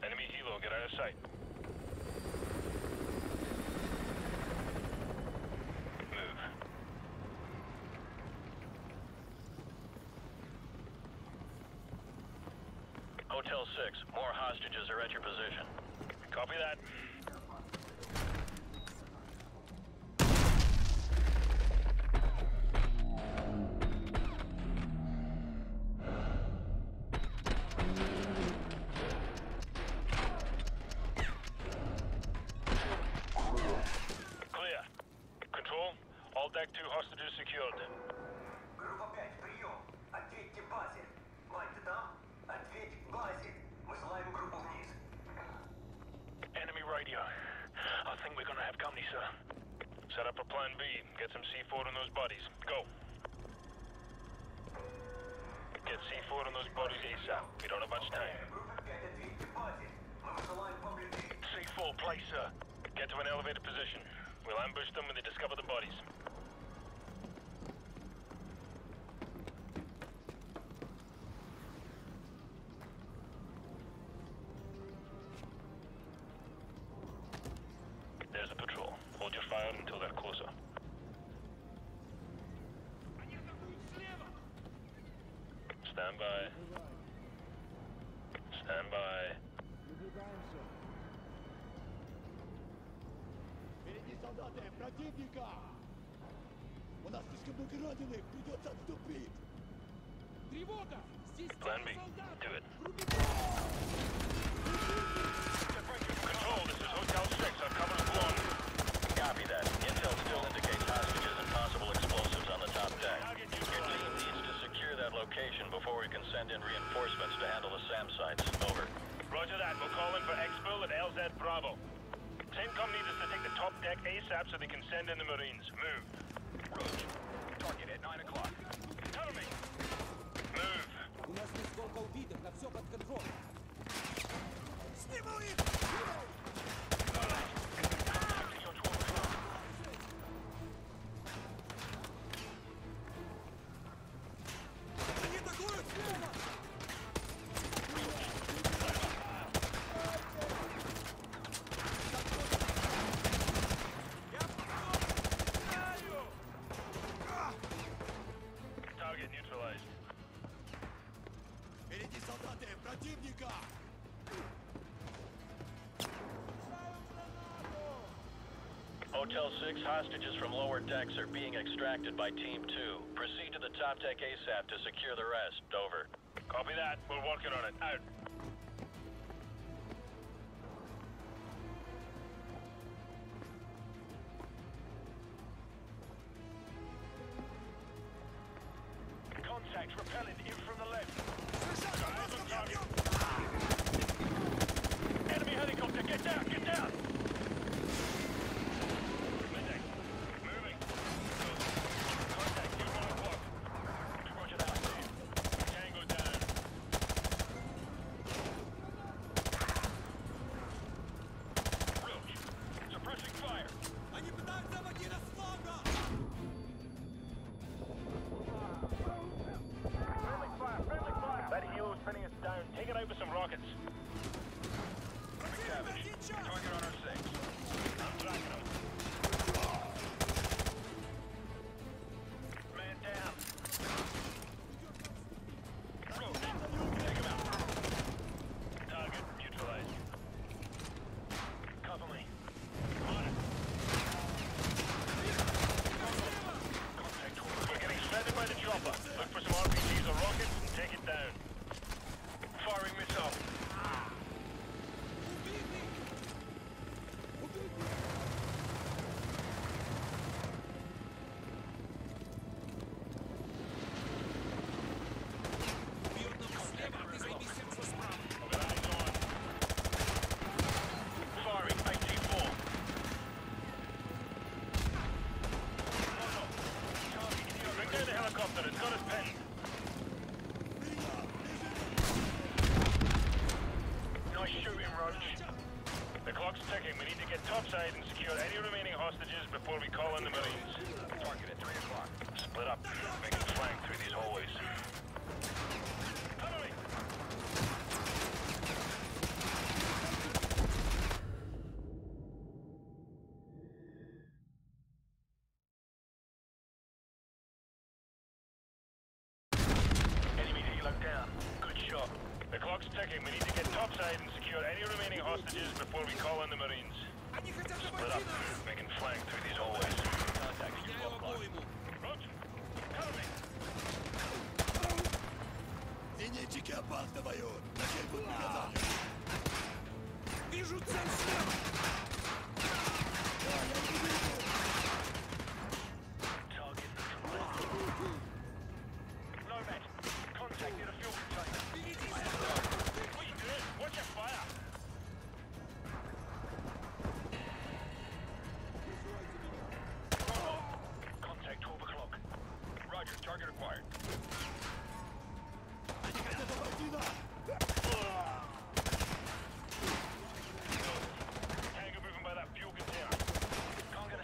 Enemy helo, get out of sight. Move. Hotel 6, more hostages are at your position. Copy that. Deck 2 hostages secured. Группа 5, прием. Ответьте базе. Мать, ты там? Ответь базе. Мы слаем группу вниз. Enemy radio. I think we're gonna have company, sir. Set up a plan B. Get some C4 on those bodies. Go. Get C4 on those bodies ASAP. We don't have much time. Группа 5, ответьте базе. Мы высылаем поблизости. C4, place, sir. Get to an elevated position. We'll ambush them when they discover the bodies. fire until they're closer. Stand by. Stand by. Plan B, do it. Control, this is Hotel 6, our cover is blown. Copy that. Intel still indicates hostages and possible explosives on the top deck. Your team needs to secure that location before we can send in reinforcements to handle the SAM sites. Over. Roger that. We'll call in for Exfil at LZ Bravo. CENTCOM needs us to take the top deck ASAP so they can send in the Marines. Move. Roach, target at 9 o'clock. Cover me. Move. Target neutralized. Впереди солдаты противника! Hotel 6, hostages from lower decks are being extracted by Team 2. Proceed to the top deck ASAP to secure the rest. Over. Copy that. We're working on it. Out. Contacts repelling in from the left. Enemy helicopter, get down, get down! Midday. Moving. Contact, you 1 o'clock. Roger that. Tango down. Roach, suppressing fire. Они пытаются обойти нас слабо! Phoenix down. Take it out with some rockets. McTavish, target on our 6. I'm tracking him. Man down. Roach, take him out. Target neutralized. Cover me. On it. Contact. We're getting shredded by the chopper. Look for some RPGs or rockets and take it down. Firing missile. Firing AT4. Bring down the helicopter, it's got us pinned. Shooting, Roach. The clock's ticking. We need to get topside and secure any remaining hostages before we call in the Marines. Target at 3 o'clock. Split up. Make a flank through these hallways. Cover me! Enemy to lock down. Good shot. The clock's ticking. We need to get topside and secure any remaining hostages before we call in the Marines. Split up. We can flank through these hallways. Contact you 12 o'clock. Roger. Cover me. Зенитчики опасно воюют. Вижу цель слева. Target neutralized. Nomad, contact near the fuel container. Watch your fire! Contact 12 o'clock. Roger, target acquired. Tango moving by that fuel container. Can't get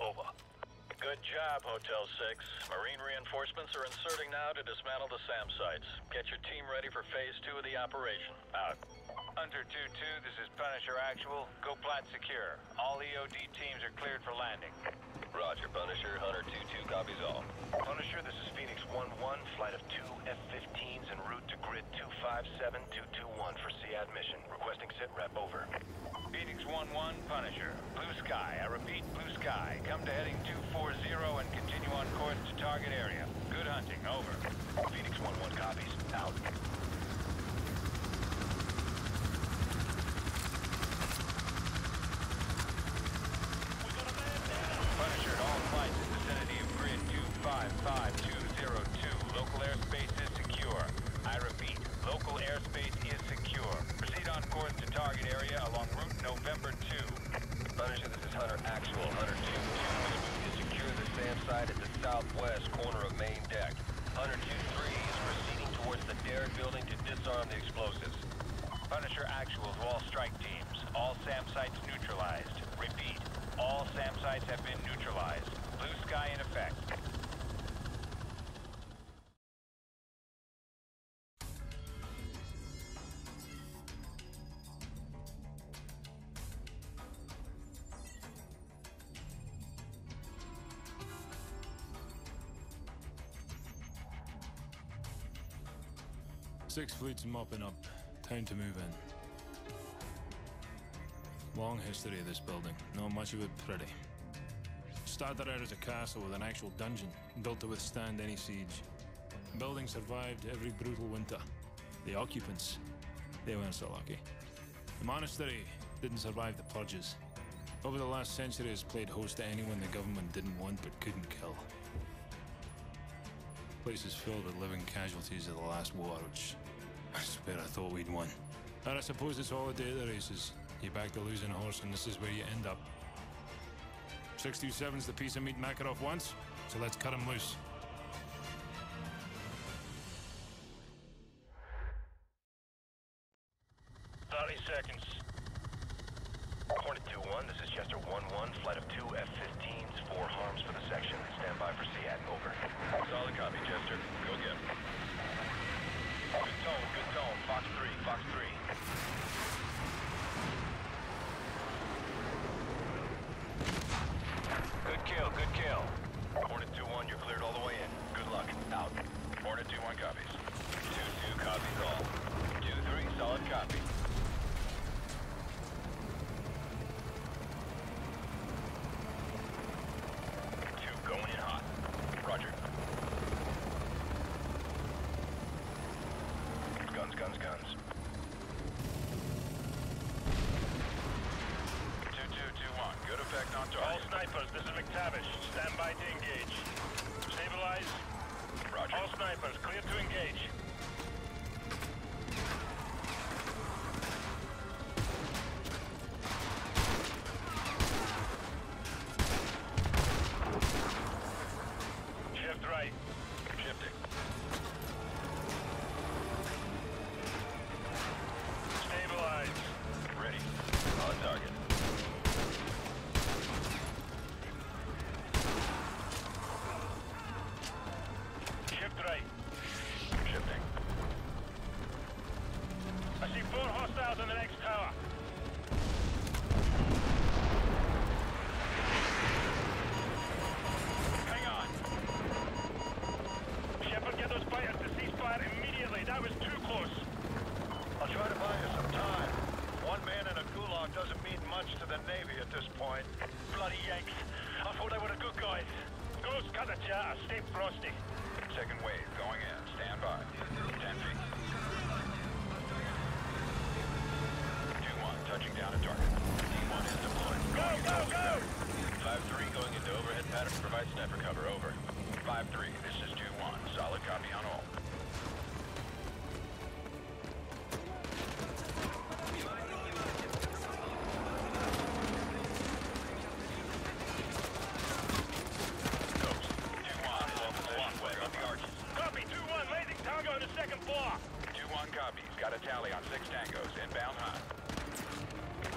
Over. Good job, Hotel 6. Marine reinforcements are inserting now to dismantle the SAM sites. Get your team ready for phase 2 of the operation. Out. Hunter 2-2, this is Punisher Actual. Go plat secure. All EOD teams are cleared for landing. Roger, Punisher. Hunter 2-2 copies all. Punisher, this is Phoenix 1-1, flight of 2 F-15s en route to grid 257221 for SEAD mission. Requesting sitrep, over. Phoenix 1-1, Punisher. Blue sky, I repeat, blue sky. Come to heading 240 and continue on course to target area. Good hunting, over. Phoenix 1-1 copies, out. Punisher at all flights in vicinity of grid 255202. Local airspace is secure. I repeat, local airspace is secure. Proceed on course to target area along route November 2. Punisher, this is Hunter Actual. Hunter 2-2 is secure the SAM site at the southwest corner of main deck. Hunter 2-3 is proceeding towards the Derrick building to disarm the explosives. Punisher Actual to all strike teams. All SAM sites neutralized. Repeat. All SAM sites have been neutralized. Blue sky in effect. Six fleets mopping up. Time to move in. Long history of this building, not much of it pretty. Started out as a castle with an actual dungeon, built to withstand any siege. The building survived every brutal winter. The occupants, they weren't so lucky. The monastery didn't survive the purges. Over the last century has played host to anyone the government didn't want but couldn't kill. The place is filled with living casualties of the last war, which I swear I thought we'd won. And I suppose it's all a day at the races. You back the losing horse and this is where you end up. 627's the piece of meat Makarov wants, so let's cut him loose.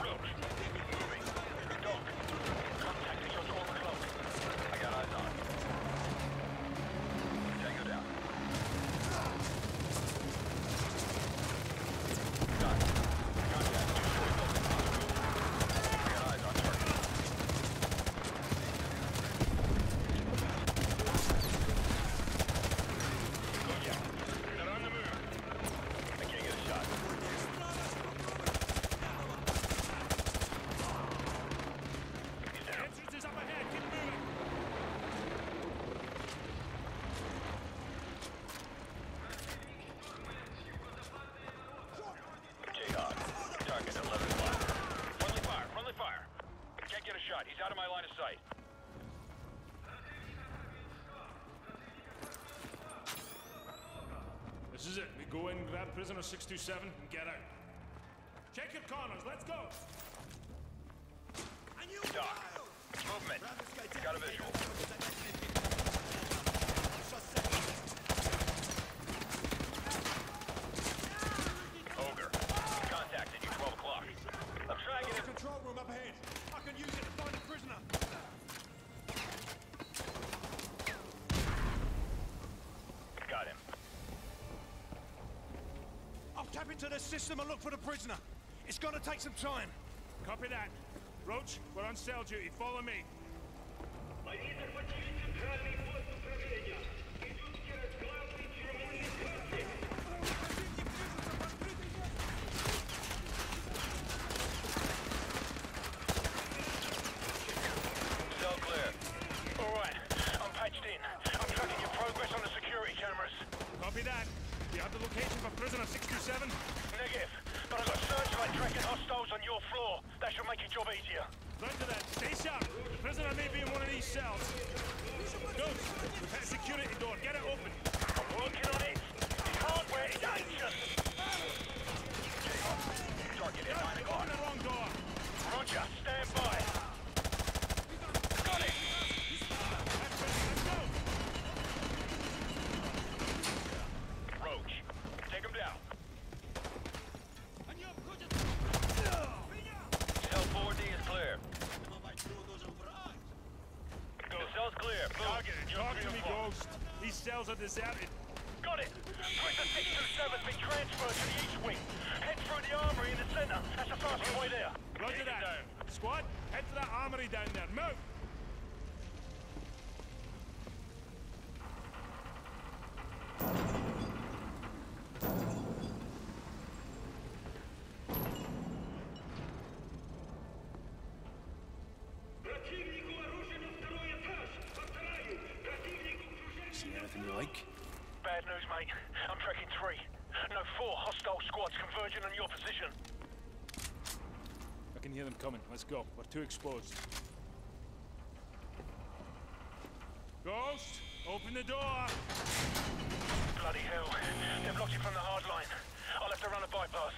Roach, moving. Dog, contact is on 12 o'clock. Go in, grab prisoner 627, and get out. Check your corners, let's go! Doc, movement. Got a visual. Ogre, contacted you 12 o'clock. I'm trying to get a control room up ahead. I can use it to find a prisoner. Got him. I'll tap into the system and look for the prisoner. It's gonna take some time. Copy that. Roach, we're on cell duty. Follow me. Cell clear. All right. I'm patched in. I'm tracking your progress on the security cameras. Copy that. Do you have the location for prisoner 627? Negative. But I've got searchlight tracking hostiles on your floor. That should make your job easier. Roger that. Stay sharp. The prisoner may be in one of these cells. Ghost, we've had a security door. Get it open. I'm working on it. Hardware is anxious. Target at 9 o'clock. The wrong door. Roger. Stand by. Got it. Let's go. Roach, take him down. Clear. The cell's clear. Target me, Ghost. These cells are deserted. Got it. Prisoner 627's been transferred to the east wing. Head through the armory in the center. That's the fastest way there. Roger that. Down. Squad, head for that armory down there. Move. Let's go. We're too exposed. Ghost, open the door! Bloody hell. They've blocked you from the hard line. I'll have to run a bypass.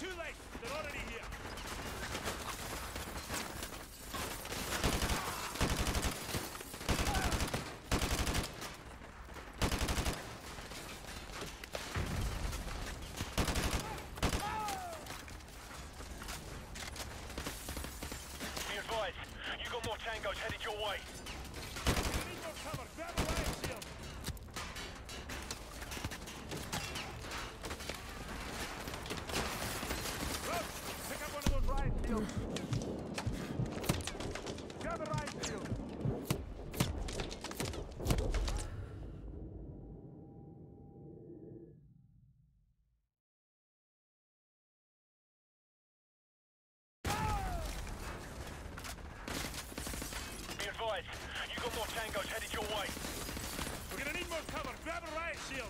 Too late! They're already here! You got more tangos headed your way. We're gonna need more cover. Grab a riot shield.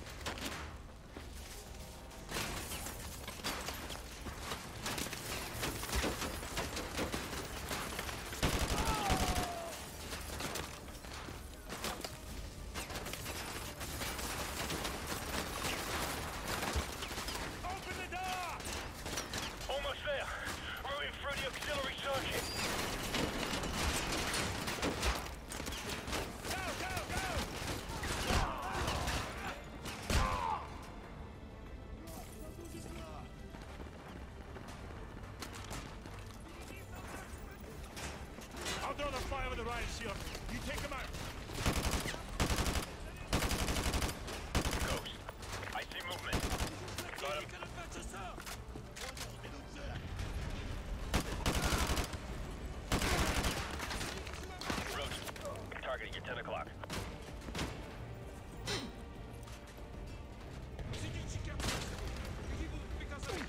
You take him out. Ghost, I see movement. Got him. Roach, targeting at 10 o'clock.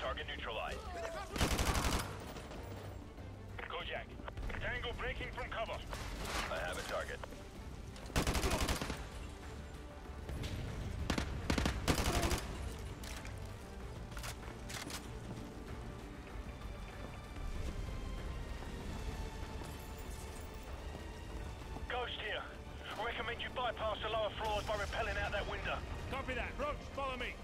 Target neutralized. Go, Jack. Tango breaking from cover. I have a target. Ghost here. Recommend you bypass the lower floors by rappelling out that window. Copy that. Roach, follow me.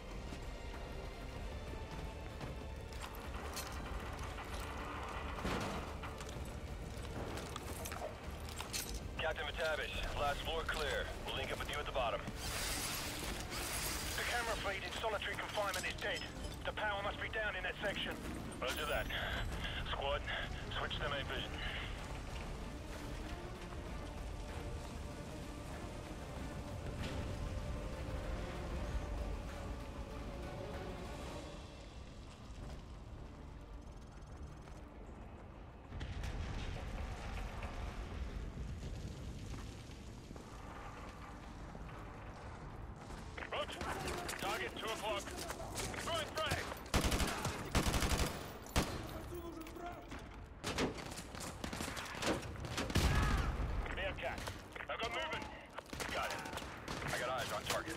Captain Matavish, last floor clear. We'll link up with you at the bottom. The camera feed in solitary confinement is dead. The power must be down in that section. Roger that. Squad, switch to main vision. Target 2 o'clock. Throwing frag! Bearcat. I've got movement. Got it. I got eyes on target.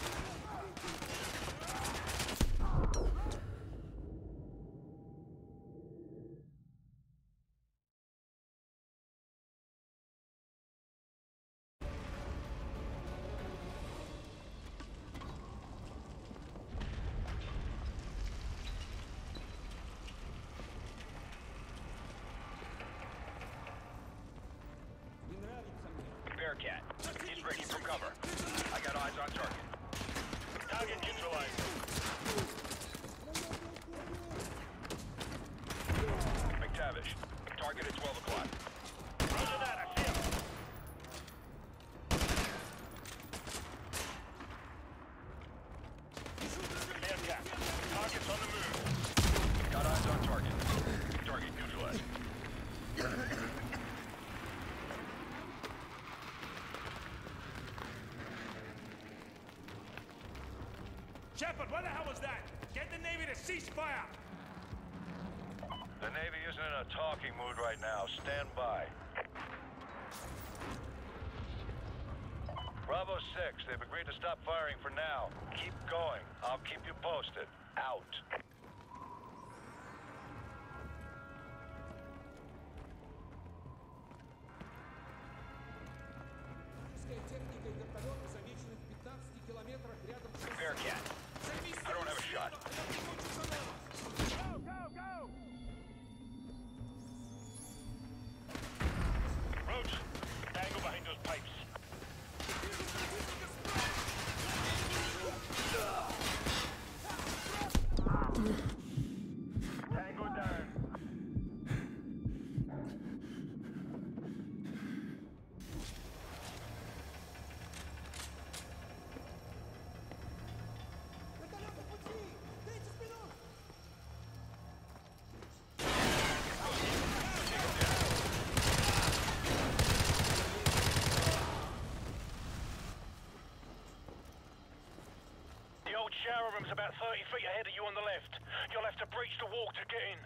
Cat. He's breaking from cover. I got eyes on target. Target neutralized. McTavish. Target at 12 o'clock. Roger that. I see him. Bearcat. Target's on the move. Got eyes on target. Target neutralized. Shepard, what the hell was that? Get the Navy to cease fire! The Navy isn't in a talking mood right now. Stand by. Bravo 6, they've agreed to stop firing for now. Keep going. I'll keep you posted. Out. Bearcat. I don't have a shot. Go, go, go! Roach, angle behind those pipes. Tango down. Shower room's about 30 feet ahead of you on the left. You'll have to breach the wall to get in.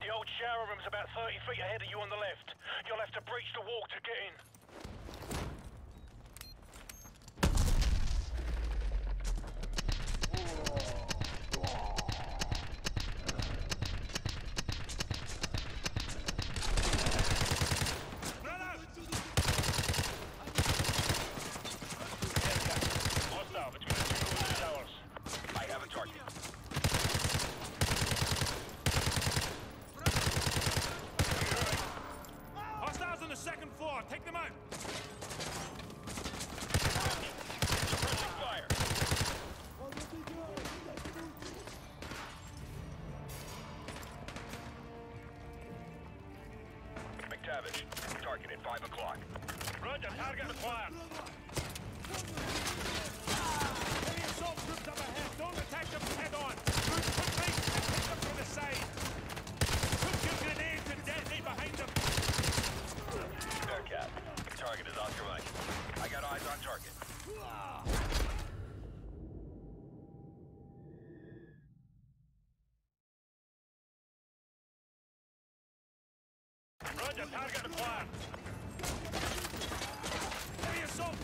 The old shower room's about 30 feet ahead of you on the left. You'll have to breach the wall to get in. Target at 5 o'clock. Roger, target acquired. Heavy assault groups up ahead. Don't attack them head on. Move quickly and hit them from the side. Put your grenades and detonate behind them. Bearcat, target is on your right. I got eyes on target. Roger, target acquired. Heavy assault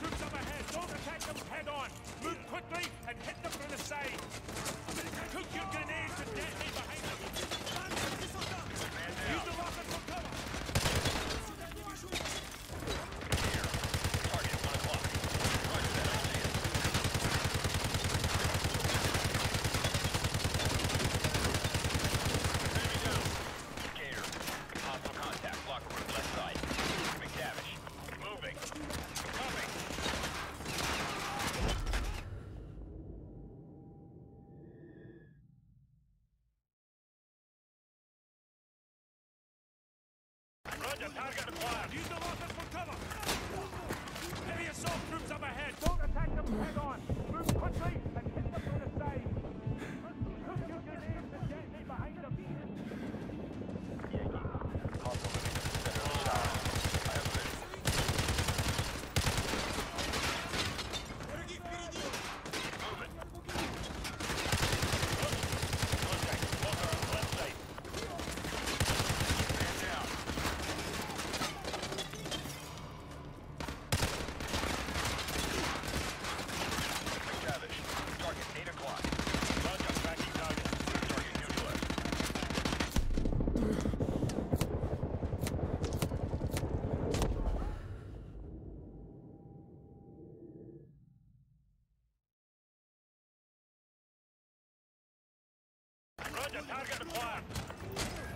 Roger, target acquired.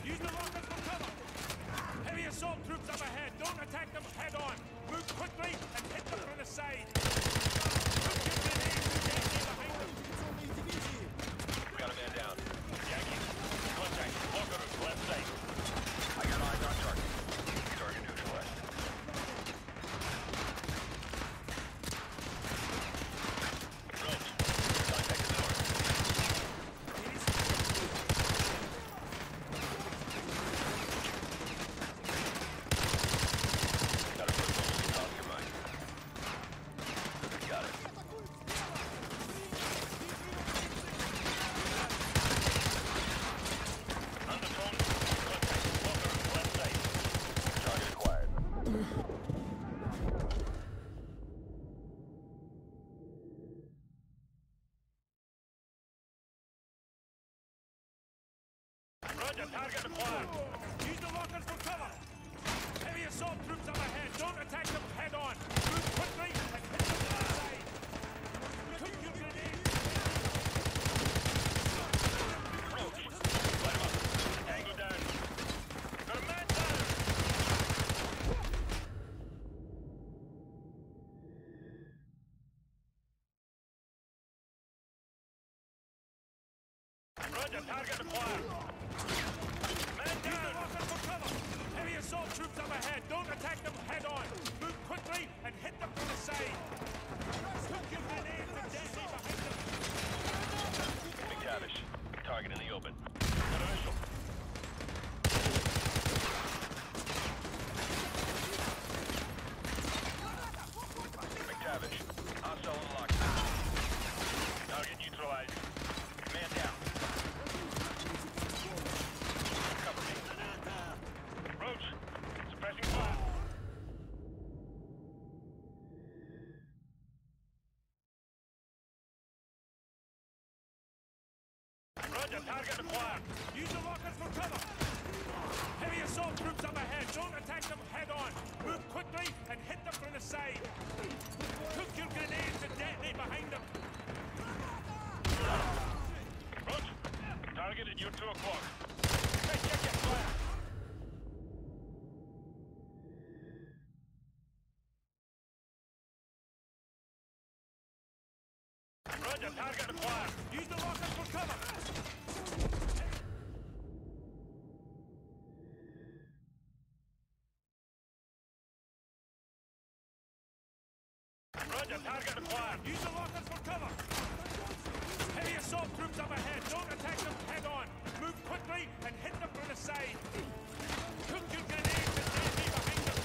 Use the rockets for cover. Heavy assault troops up ahead. Don't attack them head on. Move quickly and hit them from the side. We got a man down. Jackie, contact. Walk over to the left side. I got eyes on target. Target neutralized. Target acquired. Use the rockets for cover. Heavy assault troops up ahead. Don't attack them head on. Move quickly and hit them to the side. Roach, let him up. Angle down. Got a man down. Roger, target acquired. Assault troops up ahead. Don't attack them head on. Move quickly and hit them from the side. Give grenades and deadly behind them. McTavish. Target in the open. An official. McTavish. Hostile unlocked. Target neutralized. Man down. Roger, target acquired. Use the rockets for cover. Heavy assault troops up ahead. Don't attack them head on. Move quickly and hit them from the side. Cook your grenades and detonate behind them. Roger, target at your 2 o'clock. Check your fire. Roger, target acquired. Use the rockets for cover. Roger, target acquired. Use the rockets for cover. Heavy assault troops up ahead. Don't attack them head on. Move quickly and hit them from the side. Cook your grenades and navy behind them.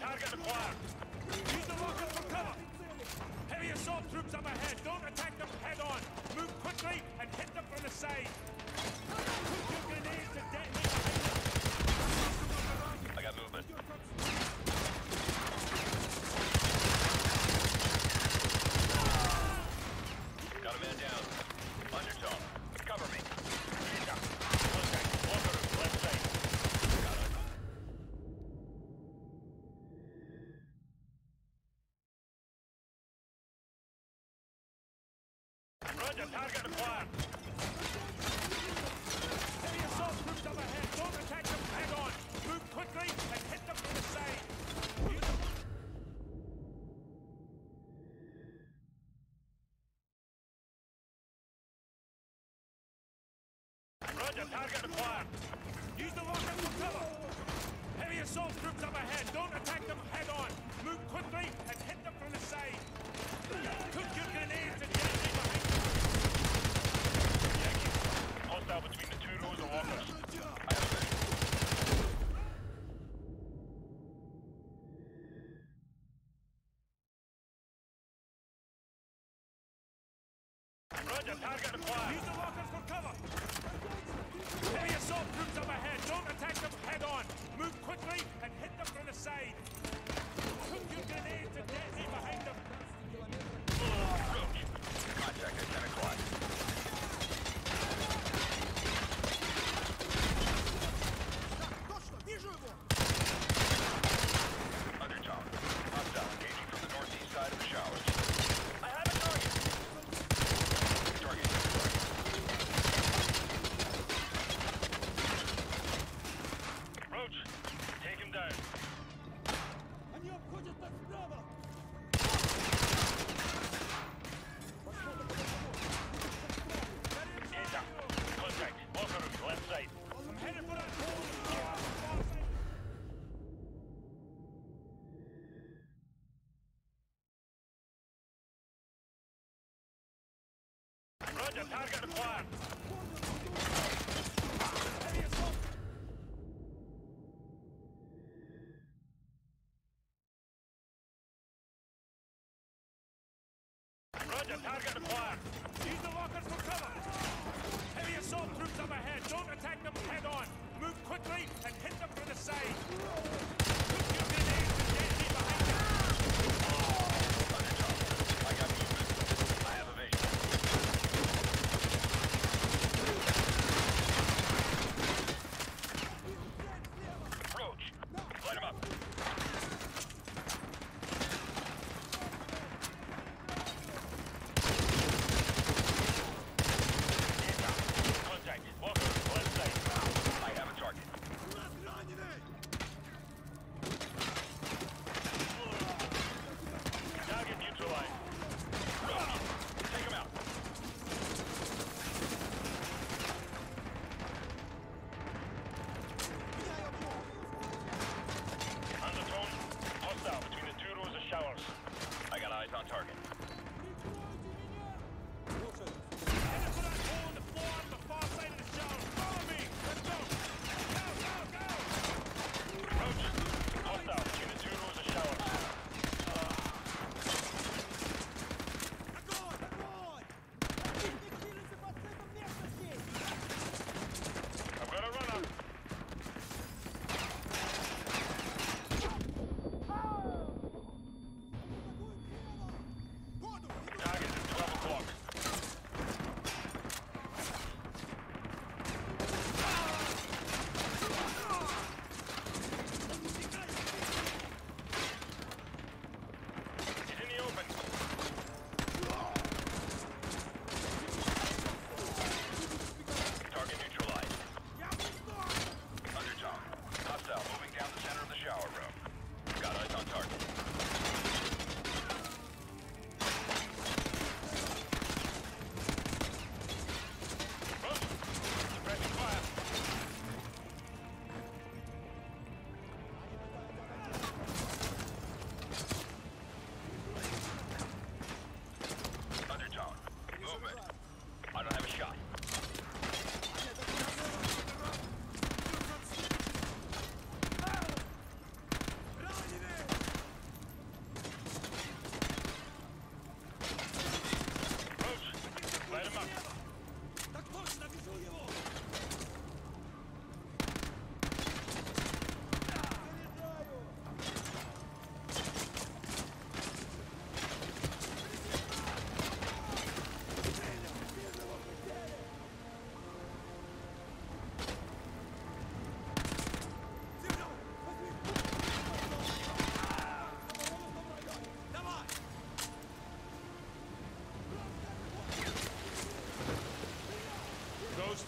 Target acquired. Use the rockets for cover. Heavy assault troops up ahead. Don't attack them head on. Move quickly and hit them from the side. Put your grenades to detonate behind them. I got movement. Got a man down. Undertow. Cover me. Contact. Walker, left side. Target acquired. Heavy assault troops up ahead. Don't attack them head on. Move quickly and hit them from the side. Roger, target acquired. Use the rocket for cover. Heavy assault troops up ahead. Don't attack them head on. Move quickly and hit them from the side. Cook your grenades and get them behind them. Target acquired. Use the rockets for cover. Heavy assault troops up ahead. Don't attack them head on. Move quickly and hit them from the side. Put your grenades and detonate behind them. Contact at 10 o'clock. Undertow. Hostile engaging from the northeast side of the showers. I have a target. Roach, take him down. And your project that's brother. Contact. Locker room, left side. I'm headed for that hole. Roger, target acquired. Heavy assault. Roger, target acquired. Use the lockers for cover. Heavy assault troops up ahead. Don't attack them head on. Move quickly and hit them from the side. Put your grenades and get me behind them. Undertow. I got movement. I have evasion. Roach, light him up.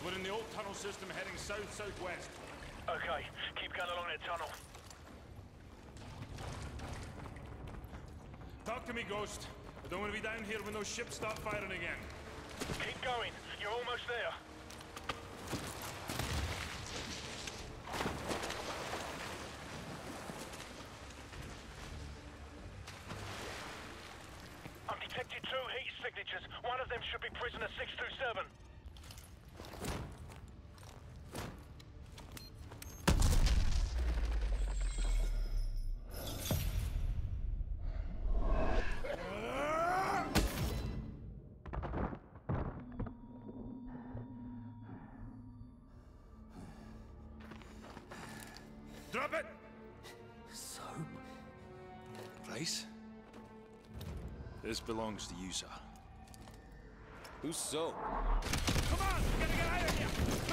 We're in the old tunnel system heading south-southwest. Okay, keep going along that tunnel. Talk to me, Ghost. I don't want to be down here when those ships start firing again. Keep going. You're almost there. I've detected two heat signatures. One of them should be prisoner 627. place. This belongs to you, sir. Who's so? Come on! We're gonna get out of here! Move!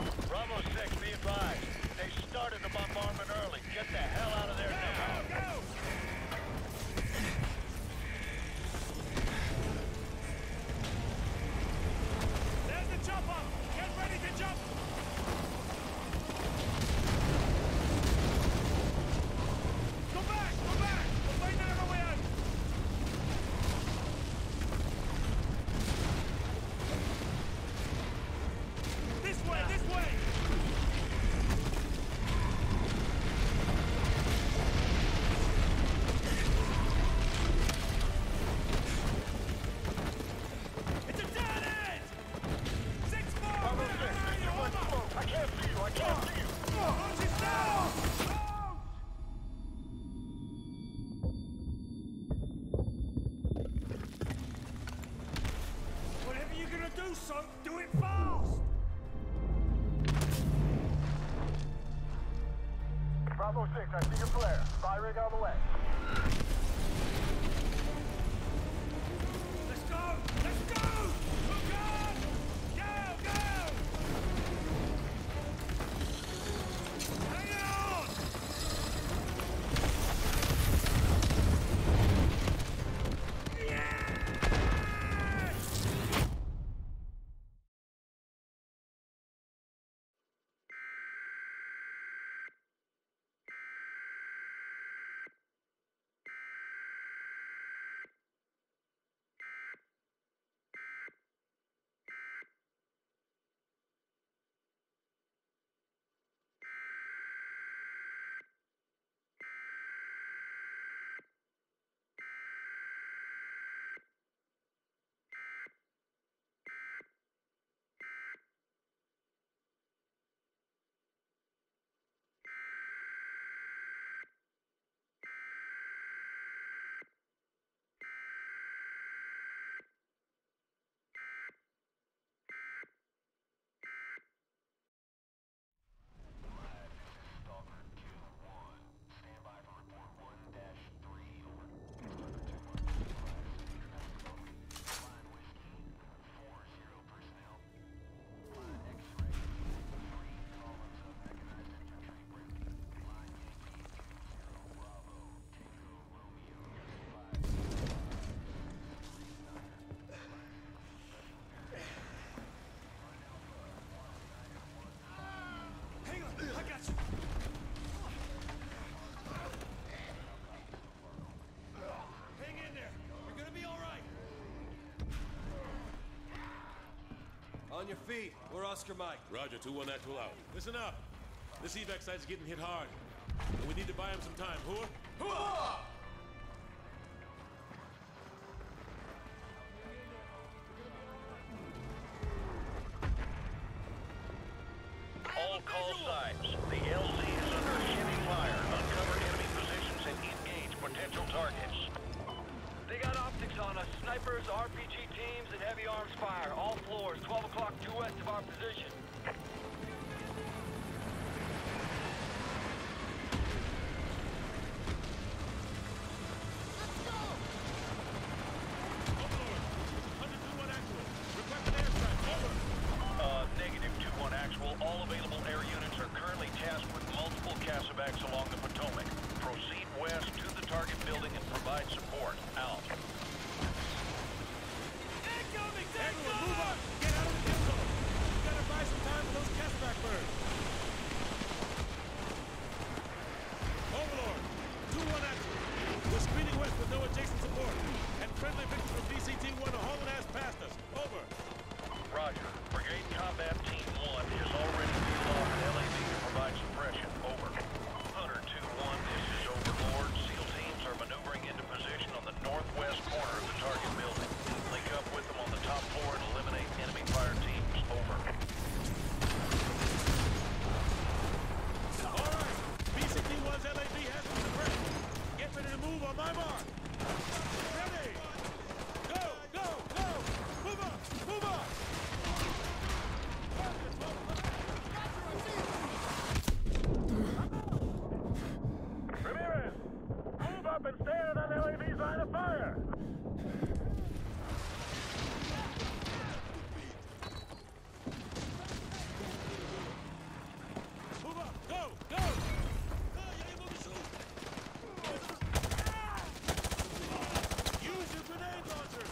Move! Bravo 6, be advised. They started the bombardment early. Get the hell out of there now! Go! Go! There's the chopper! Get ready to jump! Come back! Come back! We'll find another way out! This way! This way! It's a dead end! 6-4! I can't see you! I can't see you! Launch it now! On your feet. We're Oscar Mike. Roger, 2-1 actual out. Listen up. This evac site's getting hit hard. And we need to buy him some time. Hooah! Hooah! All call signs. The LZ is under heavy fire. Uncover enemy positions and engage potential targets. They got optics on us. Snipers, RPG teams, and heavy arms fire. All floors, 12 o'clock, due west of our position. under fire! Move up! Go! Go! Use your grenade launcher!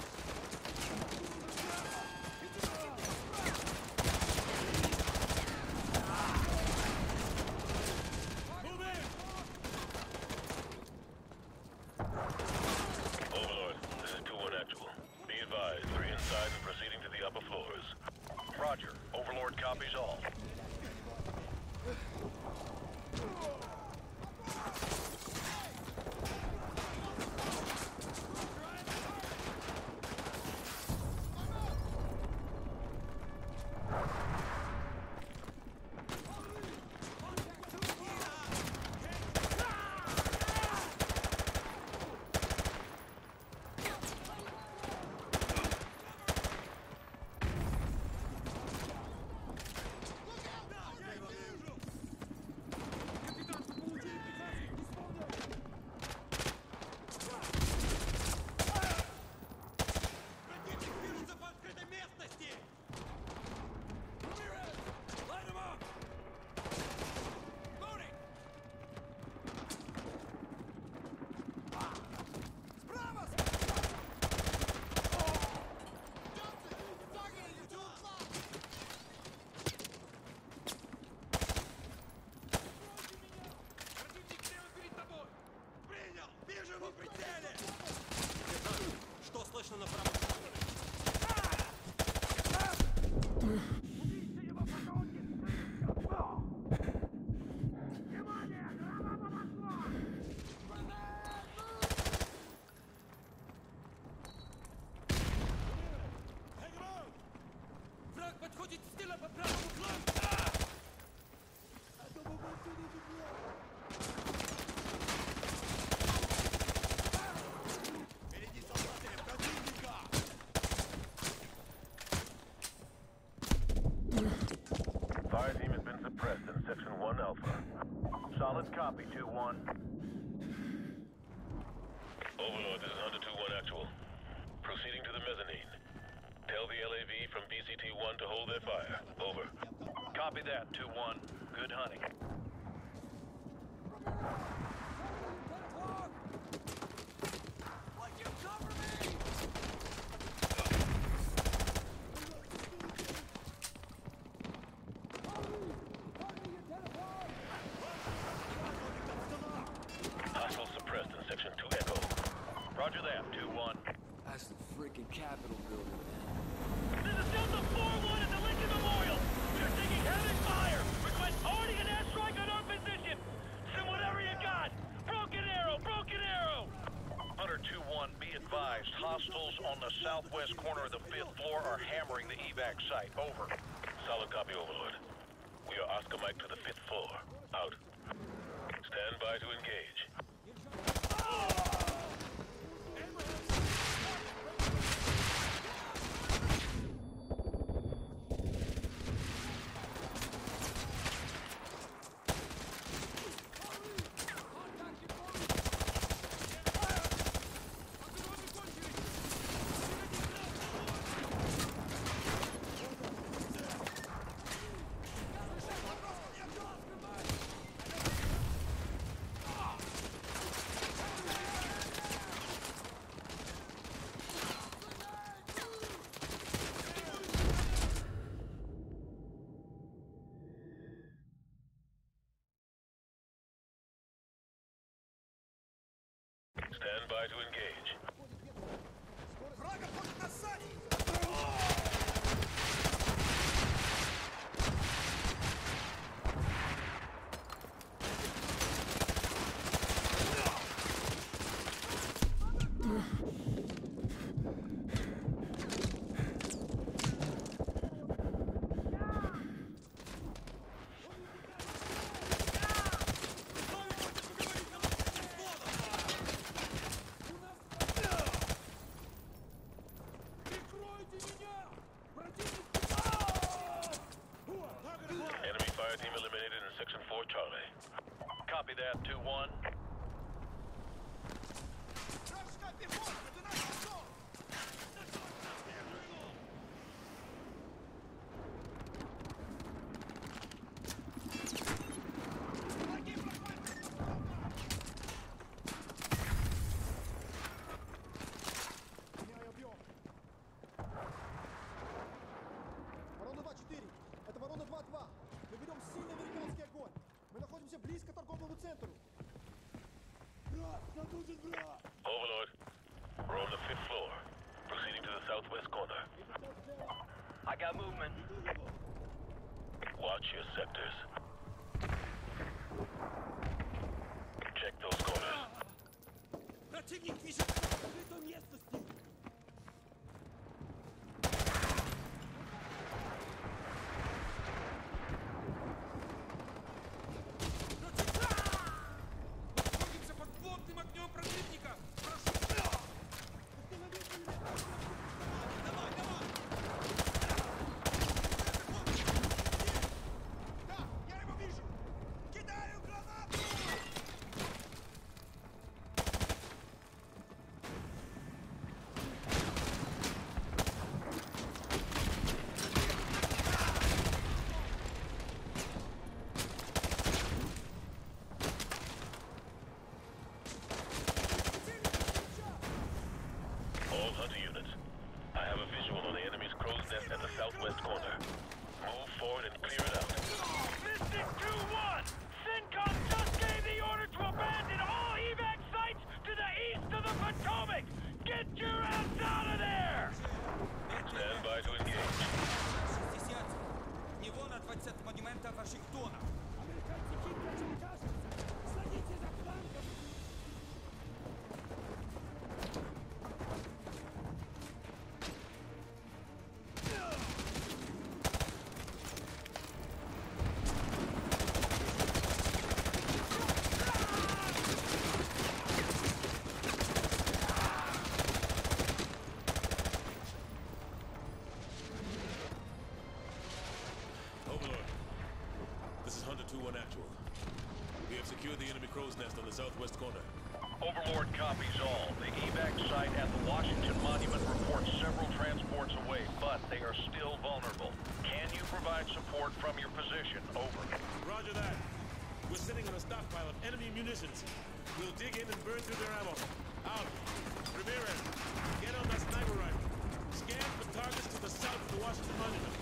Overlord, this is 2-1 actual. Be advised, three inside and proceeding to the upper floors. Roger. Overlord copies all. Fire team has been suppressed in Section 1 Alpha. Solid copy, 2-1. Overlord, this is Hunter 2-1 actual. Proceeding to the mezzanine. Tell the LAV from BCT-1 to hold their fire. Over. Copy that, 2-1. Good hunting. Hostiles on the southwest corner of the 5th floor are hammering the evac site. Over. Solid copy, Overlord. We are Oscar Mike to the 5th floor. Out. Stand by to engage. southwest corner. I got movement. Watch your sectors. Check those corners. Противник пишет в открытой местности. Находимся под плотным огнем противника. Southwest corner. Overlord copies all. The evac site at the Washington Monument reports several transports away, but they are still vulnerable. Can you provide support from your position? Over. Roger that. We're sitting on a stockpile of enemy munitions. We'll dig in and burn through their ammo. Out. Ramirez, get on that sniper rifle. Scan the targets to the south of the Washington Monument.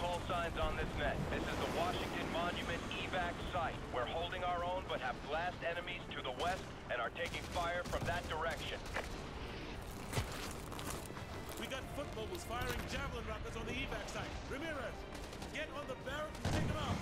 Call signs on this net. This is the Washington Monument evac site. We're holding our own but have blast enemies to the west and are taking fire from that direction. We got foot mobiles firing javelin rockets on the evac site. Ramirez, get on the barracks and take them out.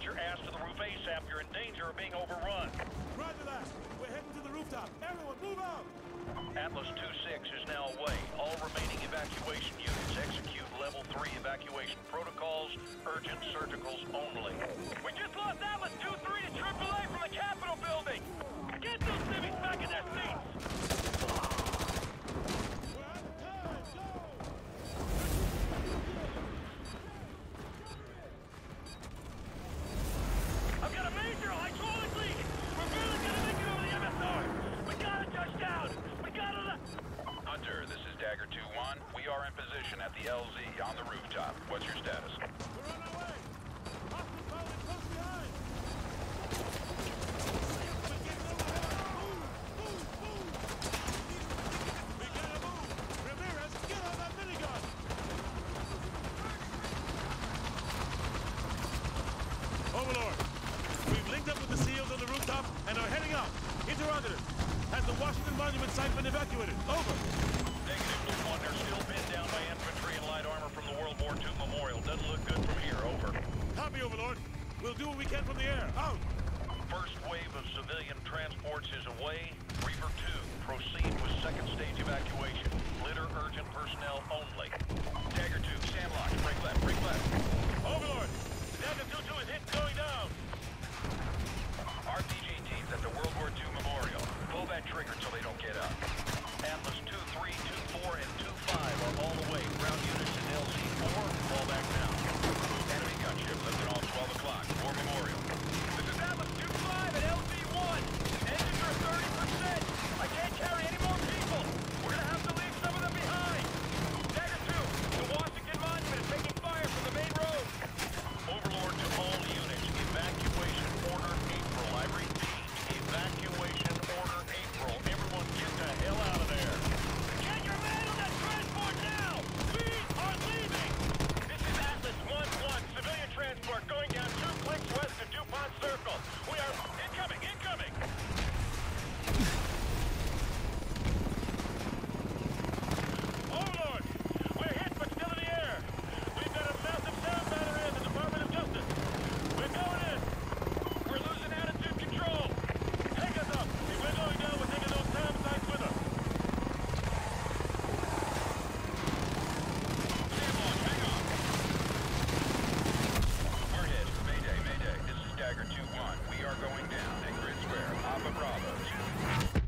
Get your ass to the roof ASAP. You're in danger of being overrun. Roger that. We're heading to the rooftop. Everyone, move out! Atlas 2-6 is now away. All remaining evacuation units execute level 3 evacuation protocols, urgent surgicals only. We just lost Atlas 2-3 to AAA from the Capitol building! Get those civvies back in their seats! Hunter, this is Dagger 2-1. We are in position at the LZ on the rooftop. What's your status? We're on our way! Hostile pilot close behind! We're getting over here! Move! Move! Move! We gotta move! Ramirez, get on that minigun! Overlord, we've linked up with the SEALs on the rooftop and are heading out. Interrogative! Has the Washington Monument site been evacuated? Over. Negative 2-1. They're still pinned down by infantry and light armor from the World War II Memorial. Doesn't look good from here. Over. Copy, Overlord. We'll do what we can from the air. Out. First wave of civilian transports is away. Reaver 2, proceed with second stage evacuation. Litter urgent personnel only. Dagger 2, Sam locked. Break left. Break left. Overlord. Dagger 2-2 is hit and going down. RPG teams at the World War II Memorial. Pull that trigger till they don't get up. Atlas 2, 3, 2, 4, and 2, 5 are all the way. Ground units in LZ-4, fall back now. Enemy gunship lifted on 12 o'clock, for Memorial. This is Atlas 2, 5 and LZ-1. Engines are 30%. I can't carry any more people. We're gonna have to leave some of them behind. Dagger 2, the Washington Monument is taking fire from the main road. Overlord to all units, evacuation order April. I repeat, evacuation order April. Everyone get the hell out of there. Get your man on that transport now! We are leaving! This is Atlas 1-1, civilian transport going down 2 clicks west of DuPont Circle. We are incoming, incoming! Overlord! We're hit but still in the air. We've got a massive sound battery in the Department of Justice. We're going in! We're losing attitude control! Take us up! If we're going down, we're taking those time sites with us! Sam on, hang on! We're hit. Mayday, mayday. This is Dagger 2-1. We are going down in Grid Square. Alpha Bravo 2.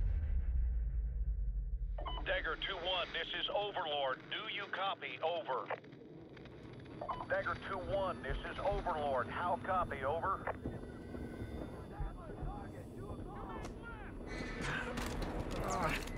Dagger 2-1, this is Overlord. Do you copy? Over. Dagger 2-1, this is Overlord. How copy? Over. Ugh.